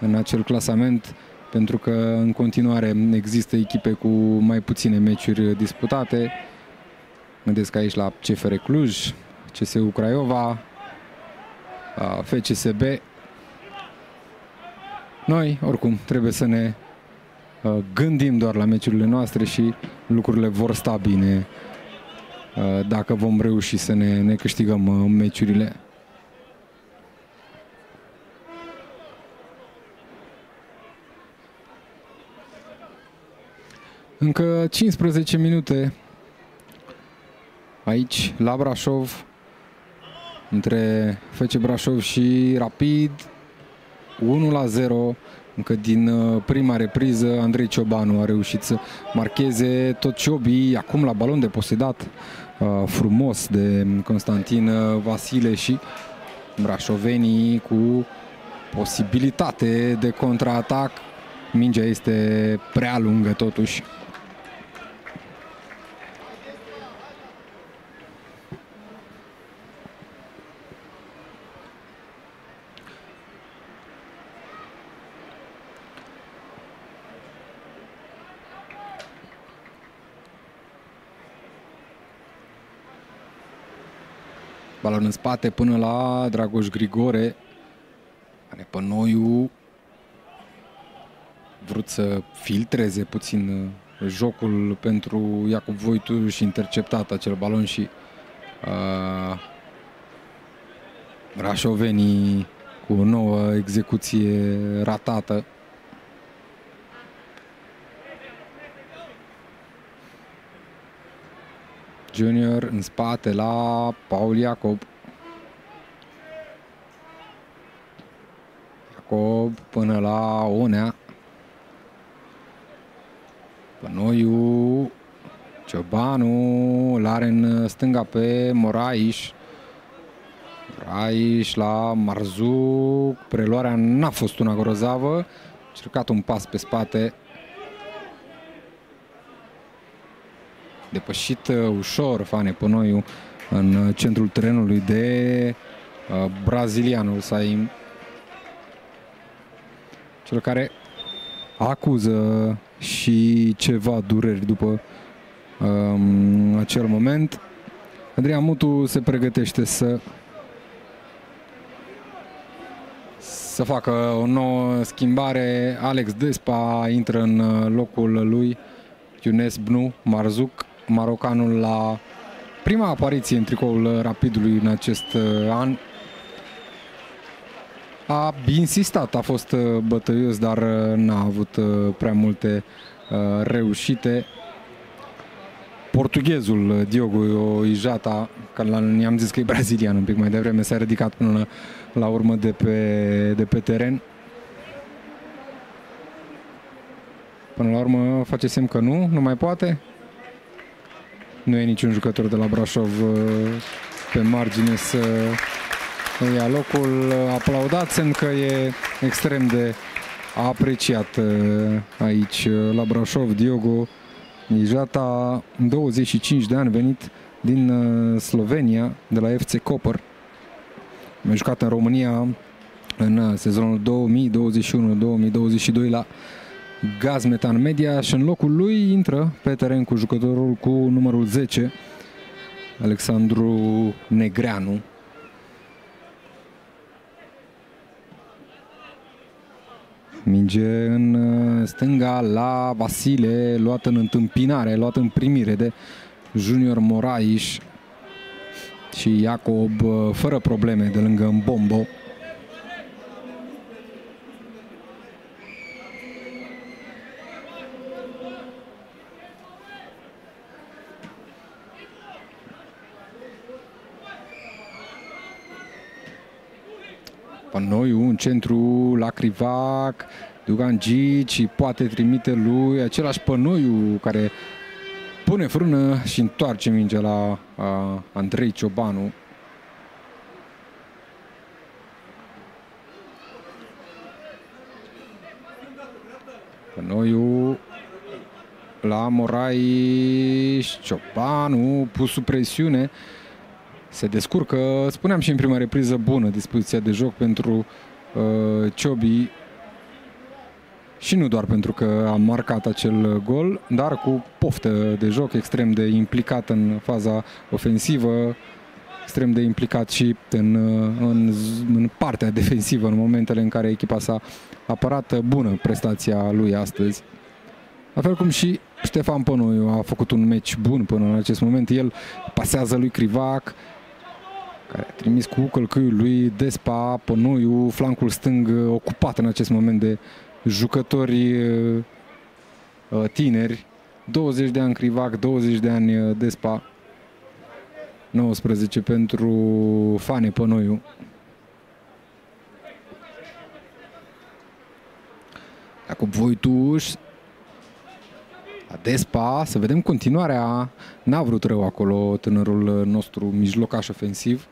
în acel clasament, pentru că în continuare există echipe cu mai puține meciuri disputate. Vedeți că aici la CFR Cluj, CSU Craiova, FCSB. Noi, oricum, trebuie să ne gândim doar la meciurile noastre și lucrurile vor sta bine dacă vom reuși să ne câștigăm meciurile. Încă 15 minute aici, la Brașov, între FC Brașov și Rapid. 1-0, încă din prima repriză Andrei Ciobanu a reușit să marcheze. Tot Ciobii, acum la balon deposedat frumos de Constantin Vasile, și brașovenii cu posibilitate de contraatac. Mingea este prea lungă totuși. Balon în spate până la Dragoș Grigore. Fane Pănoiu vrut să filtreze puțin jocul pentru Iacob Voitu și interceptat acel balon, și brașovenii cu o nouă execuție ratată. Junior în spate la Paul Iacob. Iacob până la Onea. Pănoiu, Ciobanu îl are în stânga pe Morais. Morais la Marzouk. Preluarea n-a fost una grozavă. Cercat un pas pe spate, depășit ușor Fane Pănoiu în centrul terenului de brazilianul Saim, cel care acuză și ceva dureri după acel moment. Adrian Mutu se pregătește să facă o nouă schimbare. Alex Despa intră în locul lui Younes Bnou Marzouk, marocanul, la prima apariție în tricoul Rapidului în acest an. A insistat, a fost bătăios, dar n-a avut prea multe reușite. Portughezul Diogo Ijata, i-am zis că e brazilian un pic mai devreme, s-a ridicat până la urmă de pe teren. Până la urmă face semn că nu mai poate. Nu e niciun jucător de la Brașov pe margine să Ia locul aplaudat, semn că e extrem de apreciat aici la Brașov. Diogo Nijata, 25 de ani, venit din Slovenia, de la FC Koper. A jucat în România în sezonul 2021-2022 la Gazmetan Media și în locul lui intră pe teren cu jucătorul cu numărul 10, Alexandru Negreanu. Minge în stânga la Vasile, luat în întâmpinare, luat în primire de Junior Morais și Iacob fără probleme de lângă Mbombo. Pănoiu, un centru la Crivac, Dugandzic poate trimite lui același Pănoiu care pune frână și întoarce mingea la Andrei Ciobanu. Pănoiu la Morais, Ciobanu pus sub presiune. Se descurcă, spuneam și în prima repriză, bună dispoziția de joc pentru Ciobi și nu doar pentru că a marcat acel gol, dar cu poftă de joc, extrem de implicat în faza ofensivă, extrem de implicat și în partea defensivă în momentele în care echipa s-a apărat. Bună prestația lui astăzi. La fel cum și Ștefan Pănoiu a făcut un meci bun până în acest moment. El pasează lui Crivac, care a trimis cu călcâiul lui Despa. Pănoiu, flancul stâng ocupat în acest moment de jucători tineri. 20 de ani Crivac, 20 de ani Despa, 19 pentru Fane Pănoiu. Acum Voituș la Despa, să vedem continuarea. N-a vrut rău acolo tânărul nostru mijlocaș ofensiv.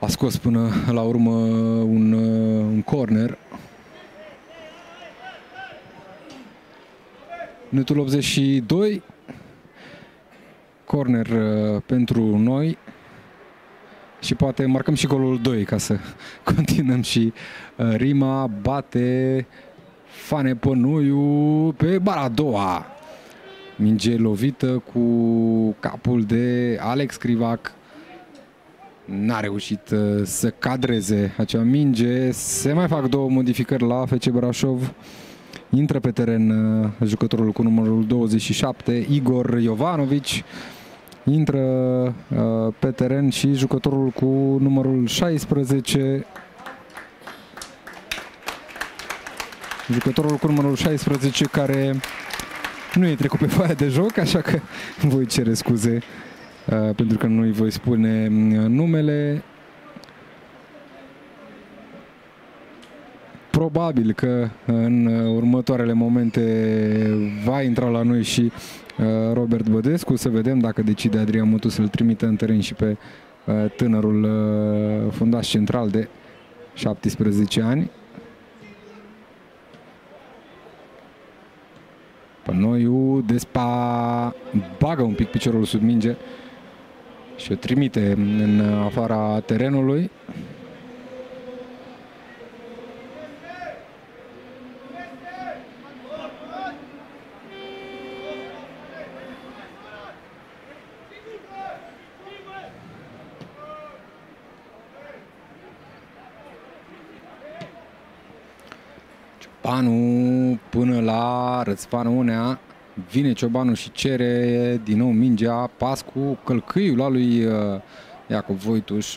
A scos până la urmă un corner. Minutul 82. Corner pentru noi. Și poate marcăm și golul 2 ca să continuăm și rima. Bate Fane Pănoiu pe bara a doua. Minge lovită cu capul de Alex Crivac. N-a reușit să cadreze acea minge. Se mai fac două modificări la FC Brașov. Intră pe teren jucătorul cu numărul 27, Igor Jovanovici. Intră pe teren și jucătorul cu numărul 16, jucătorul cu numărul 16 care nu e trecut pe foaia de joc, așa că voi cere scuze pentru că nu îi voi spune numele. Probabil că în următoarele momente va intra la noi și Robert Bădescu. Să vedem dacă decide Adrian Mutu să-l trimită în teren și pe tânărul fundaș central de 17 ani. Pănoiu, Despa bagă un pic piciorul sub minge și o trimite în afara terenului. Ciobanu până la Răzvan Onea. Vine Ciobanu și cere din nou mingea, pas cu călcâiul la lui Iacob Voituș.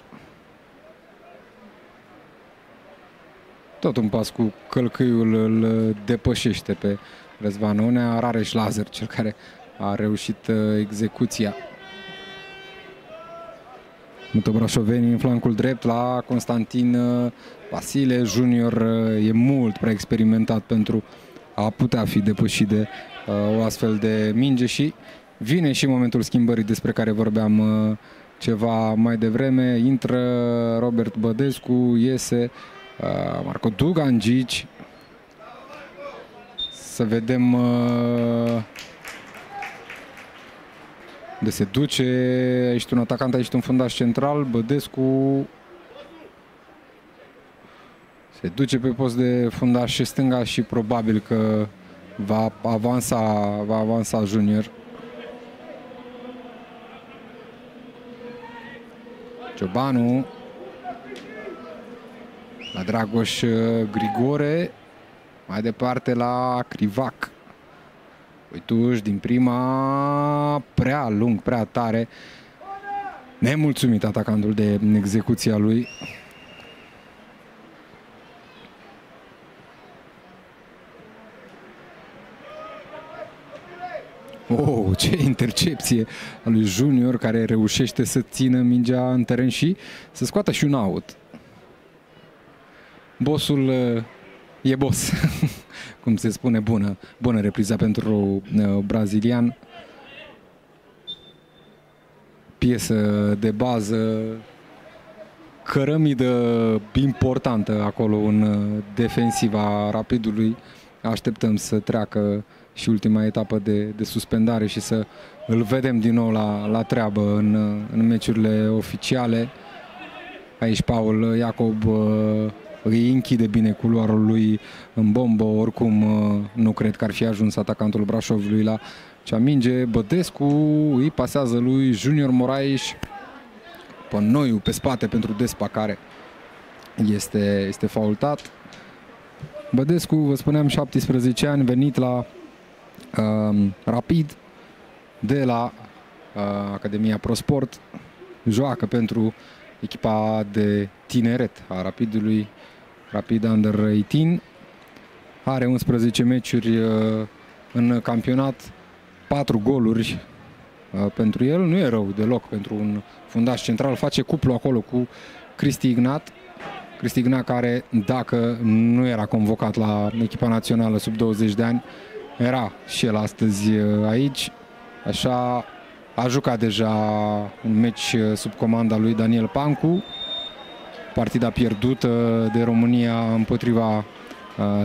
Tot un pas cu călcâiul îl depășește pe Răzvan Onea. Rareș Lazăr, cel care a reușit execuția. Brașovenii în flancul drept la Constantin Vasile. Junior e mult prea experimentat pentru a putea fi depășit de o astfel de minge și vine și momentul schimbării despre care vorbeam ceva mai devreme, intră Robert Bădescu, iese Marco Dugandzic. Să vedem unde se duce. Ești un atacant, ești un fundaș central. Bădescu se duce pe post de fundaș stânga și probabil că va avansa Junior. Ciobanu la Dragoș Grigorie, mai departe la Crivac. Uituși din prima, prea lung, prea tare. Nemulțumit atacantul de execuția lui. Oh, ce intercepție a lui Junior, care reușește să țină mingea în teren și să scoată și un out. Bossul e boss, cum se spune. Bună repriza pentru brazilian. Piesă de bază, cărămidă importantă acolo în defensiva Rapidului. Așteptăm să treacă și ultima etapă de suspendare și să îl vedem din nou la treabă în meciurile oficiale. Aici Paul Iacob îi închide bine culoarul lui în bombă. Oricum nu cred că ar fi ajuns atacantul Brașovului la cea minge. Bădescu îi pasează lui Junior Morais. Pănoiu pe spate pentru Despa, care este faultat. Bădescu, vă spuneam, 17 ani, venit la Rapid de la Academia ProSport. Joacă pentru echipa de tineret a Rapidului, Rapid Under-18. Are 11 meciuri în campionat, 4 goluri pentru el. Nu e rău deloc pentru un fundaș central. Face cuplu acolo cu Cristi Ignat. Cristi Ignat, care dacă nu era convocat la echipa națională sub 20 de ani, era și el astăzi aici. Așa, a jucat deja un meci sub comanda lui Daniel Pancu, partida pierdută de România împotriva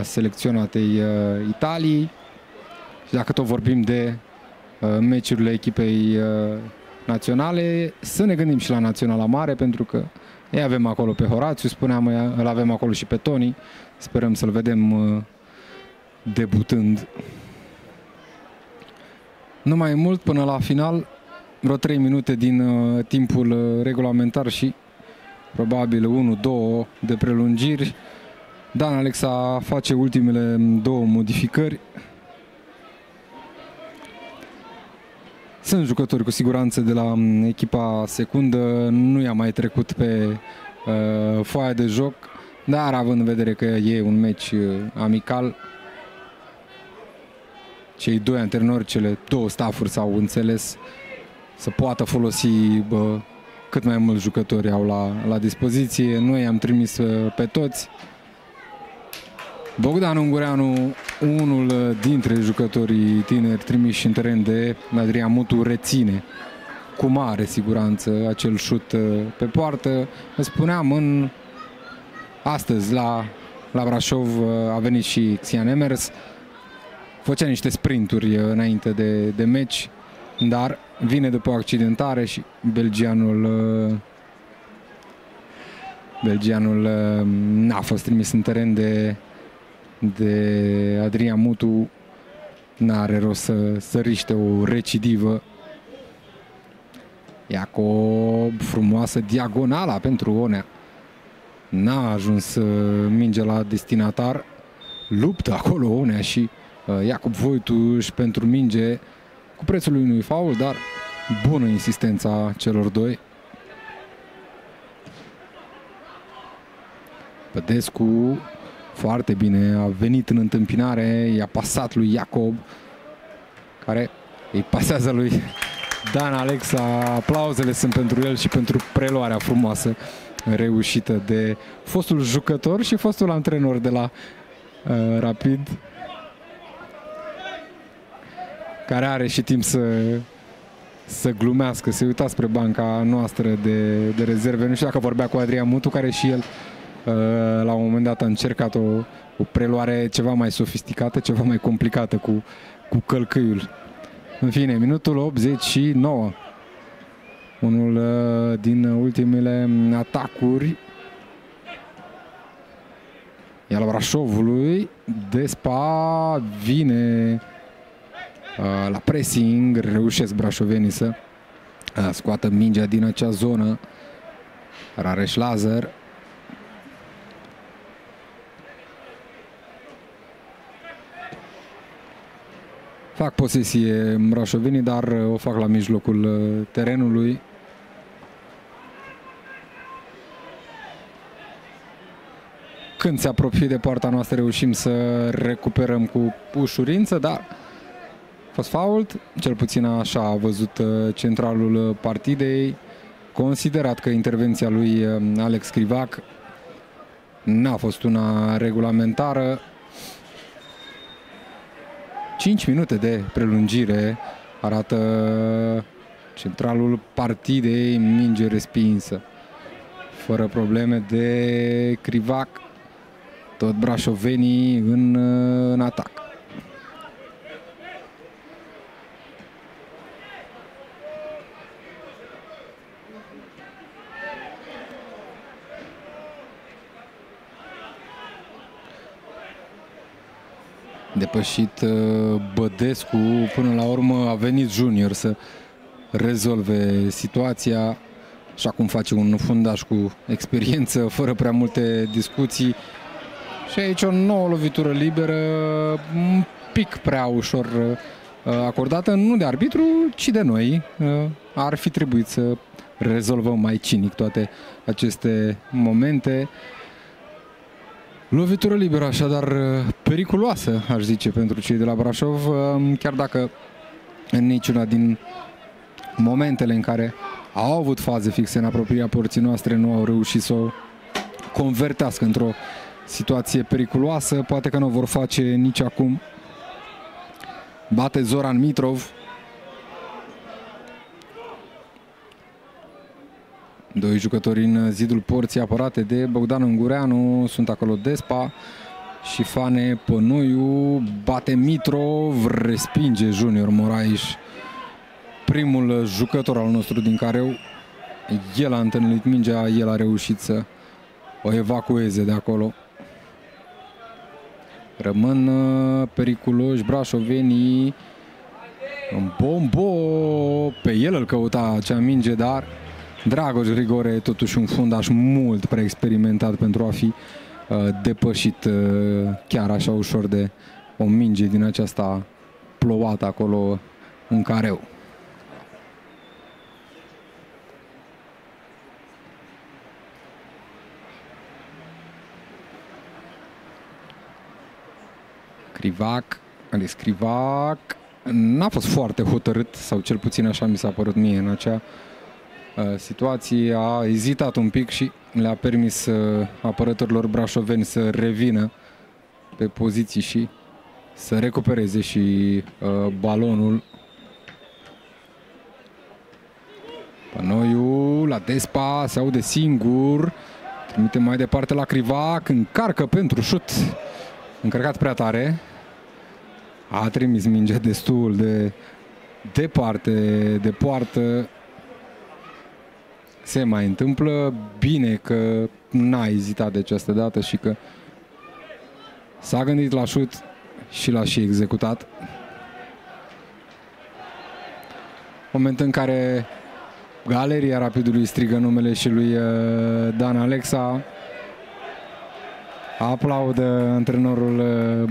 selecționatei Italiei. Și dacă tot vorbim de meciurile echipei naționale, să ne gândim și la Naționala Mare, pentru că îi avem acolo pe Horațiu, spuneam, îl avem acolo și pe Toni. Sperăm să-l vedem debutând. Nu mai mult până la final, vreo 3 minute din timpul regulamentar și probabil 1-2 de prelungiri. Dan Alexa face ultimele 2 modificări. Sunt jucători cu siguranță de la echipa secundă, nu i-a mai trecut pe foaia de joc, dar având în vedere că e un meci amical, cei 2 antrenori, cele 2 staffuri s-au înțeles să poată folosi cât mai mulți jucători au la dispoziție. Noi i-am trimis pe toți. Bogdan Ungureanu, unul dintre jucătorii tineri trimiși în teren de Adrian Mutu, reține cu mare siguranță acel șut pe poartă. Vă spuneam, astăzi la Brașov a venit și Xian Emers. Făcea niște sprinturi înainte de meci, dar vine după o accidentare și belgianul n-a fost trimis în teren de Adrian Mutu. N-are rost să riște o recidivă. Iacob, frumoasă diagonala pentru Onea. N-a ajuns mingea la destinatar. Luptă acolo Onea și Iacob Voitu pentru minge, cu prețul unui faul, dar bună insistența celor 2. Bădescu foarte bine a venit în întâmpinare, i-a pasat lui Iacob, care îi pasează lui Dan Alexa. Aplauzele sunt pentru el și pentru preluarea frumoasă reușită de fostul jucător și fostul antrenor de la Rapid, care are și timp să glumească, să uita spre banca noastră de rezerve. Nu știu dacă vorbea cu Adrian Mutu, care și el la un moment dat a încercat o preluare ceva mai sofisticată, ceva mai complicată cu călcâiul. În fine, minutul 89. Unul din ultimele atacuri al Brașovului. Despa vine la pressing, reușesc brașovenii să scoată mingea din acea zonă. Rareș Lazăr. Fac posesie brașovenii, dar o fac la mijlocul terenului. Când se apropie de poarta noastră reușim să recuperăm cu ușurință, dar a fost fault, cel puțin așa a văzut centralul partidei, considerat că intervenția lui Alex Crivac n-a fost una regulamentară. 5 minute de prelungire arată centralul partidei, minge respinsă fără probleme de Crivac. Tot brașovenii în atac. Depășit Bădescu, până la urmă a venit Junior să rezolve situația. Și acum face un fundaș cu experiență, fără prea multe discuții. Și aici o nouă lovitură liberă, un pic prea ușor acordată, nu de arbitru, ci de noi. Ar fi trebuit să rezolvăm mai cinic toate aceste momente. Lovitură liberă, așadar periculoasă, aș zice, pentru cei de la Brașov, chiar dacă în niciuna din momentele în care au avut faze fixe în apropierea porții noastre nu au reușit să o convertească într-o situație periculoasă, poate că nu o vor face nici acum. Bate Zoran Mitrov. 2 jucători în zidul porții apărate de Bogdan Ungureanu, sunt acolo Despa și Fane Pănoiu. Bate Mitrov, respinge Junior Morais, primul jucător al nostru din Careu. El a întâlnit mingea, el a reușit să o evacueze de acolo. Rămân periculoși brașovenii. În Bombo, pe el îl căuta acea minge, dar Dragoș Grigorie, totuși un fundaș mult prea experimentat pentru a fi depășit chiar așa ușor de o minge din aceasta plouată acolo în Careu. Crivac, Alex Crivac n-a fost foarte hotărât, sau cel puțin așa mi s-a părut mie în acea situație. A ezitat un pic și le-a permis apărătorilor brașoveni să revină pe poziții și să recupereze și balonul. Panoiu la Despa, se aude singur, trimite mai departe la Crivac, încarcă pentru șut. Încărcat prea tare. A trimis mingea destul de departe de poartă. Se mai întâmplă. Bine că n-a ezitat de această dată și că s-a gândit la șut și l-a și executat. Moment în care galeria Rapidului strigă numele și lui Dan Alexa. Aplaudă antrenorul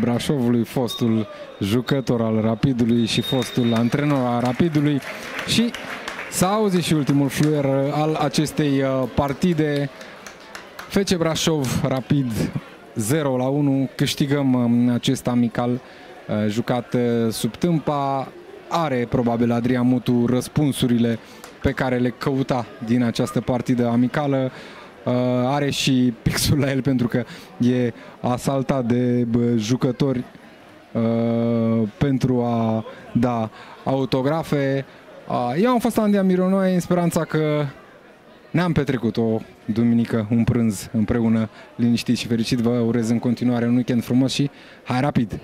Brașovului, fostul jucător al Rapidului și fostul antrenor al Rapidului. Și s-a auzit și ultimul fluier al acestei partide. FC Brașov, Rapid 0-1. Câștigăm acest amical jucat sub tâmpa. Are probabil Adrian Mutu răspunsurile pe care le căuta din această partidă amicală. Are și pixul la el pentru că e asaltat de jucători pentru a da autografe. Eu am fost Andia Mironoi în speranța că ne-am petrecut o duminică, un prânz împreună liniștit și fericit. Vă urez în continuare un weekend frumos și hai Rapid!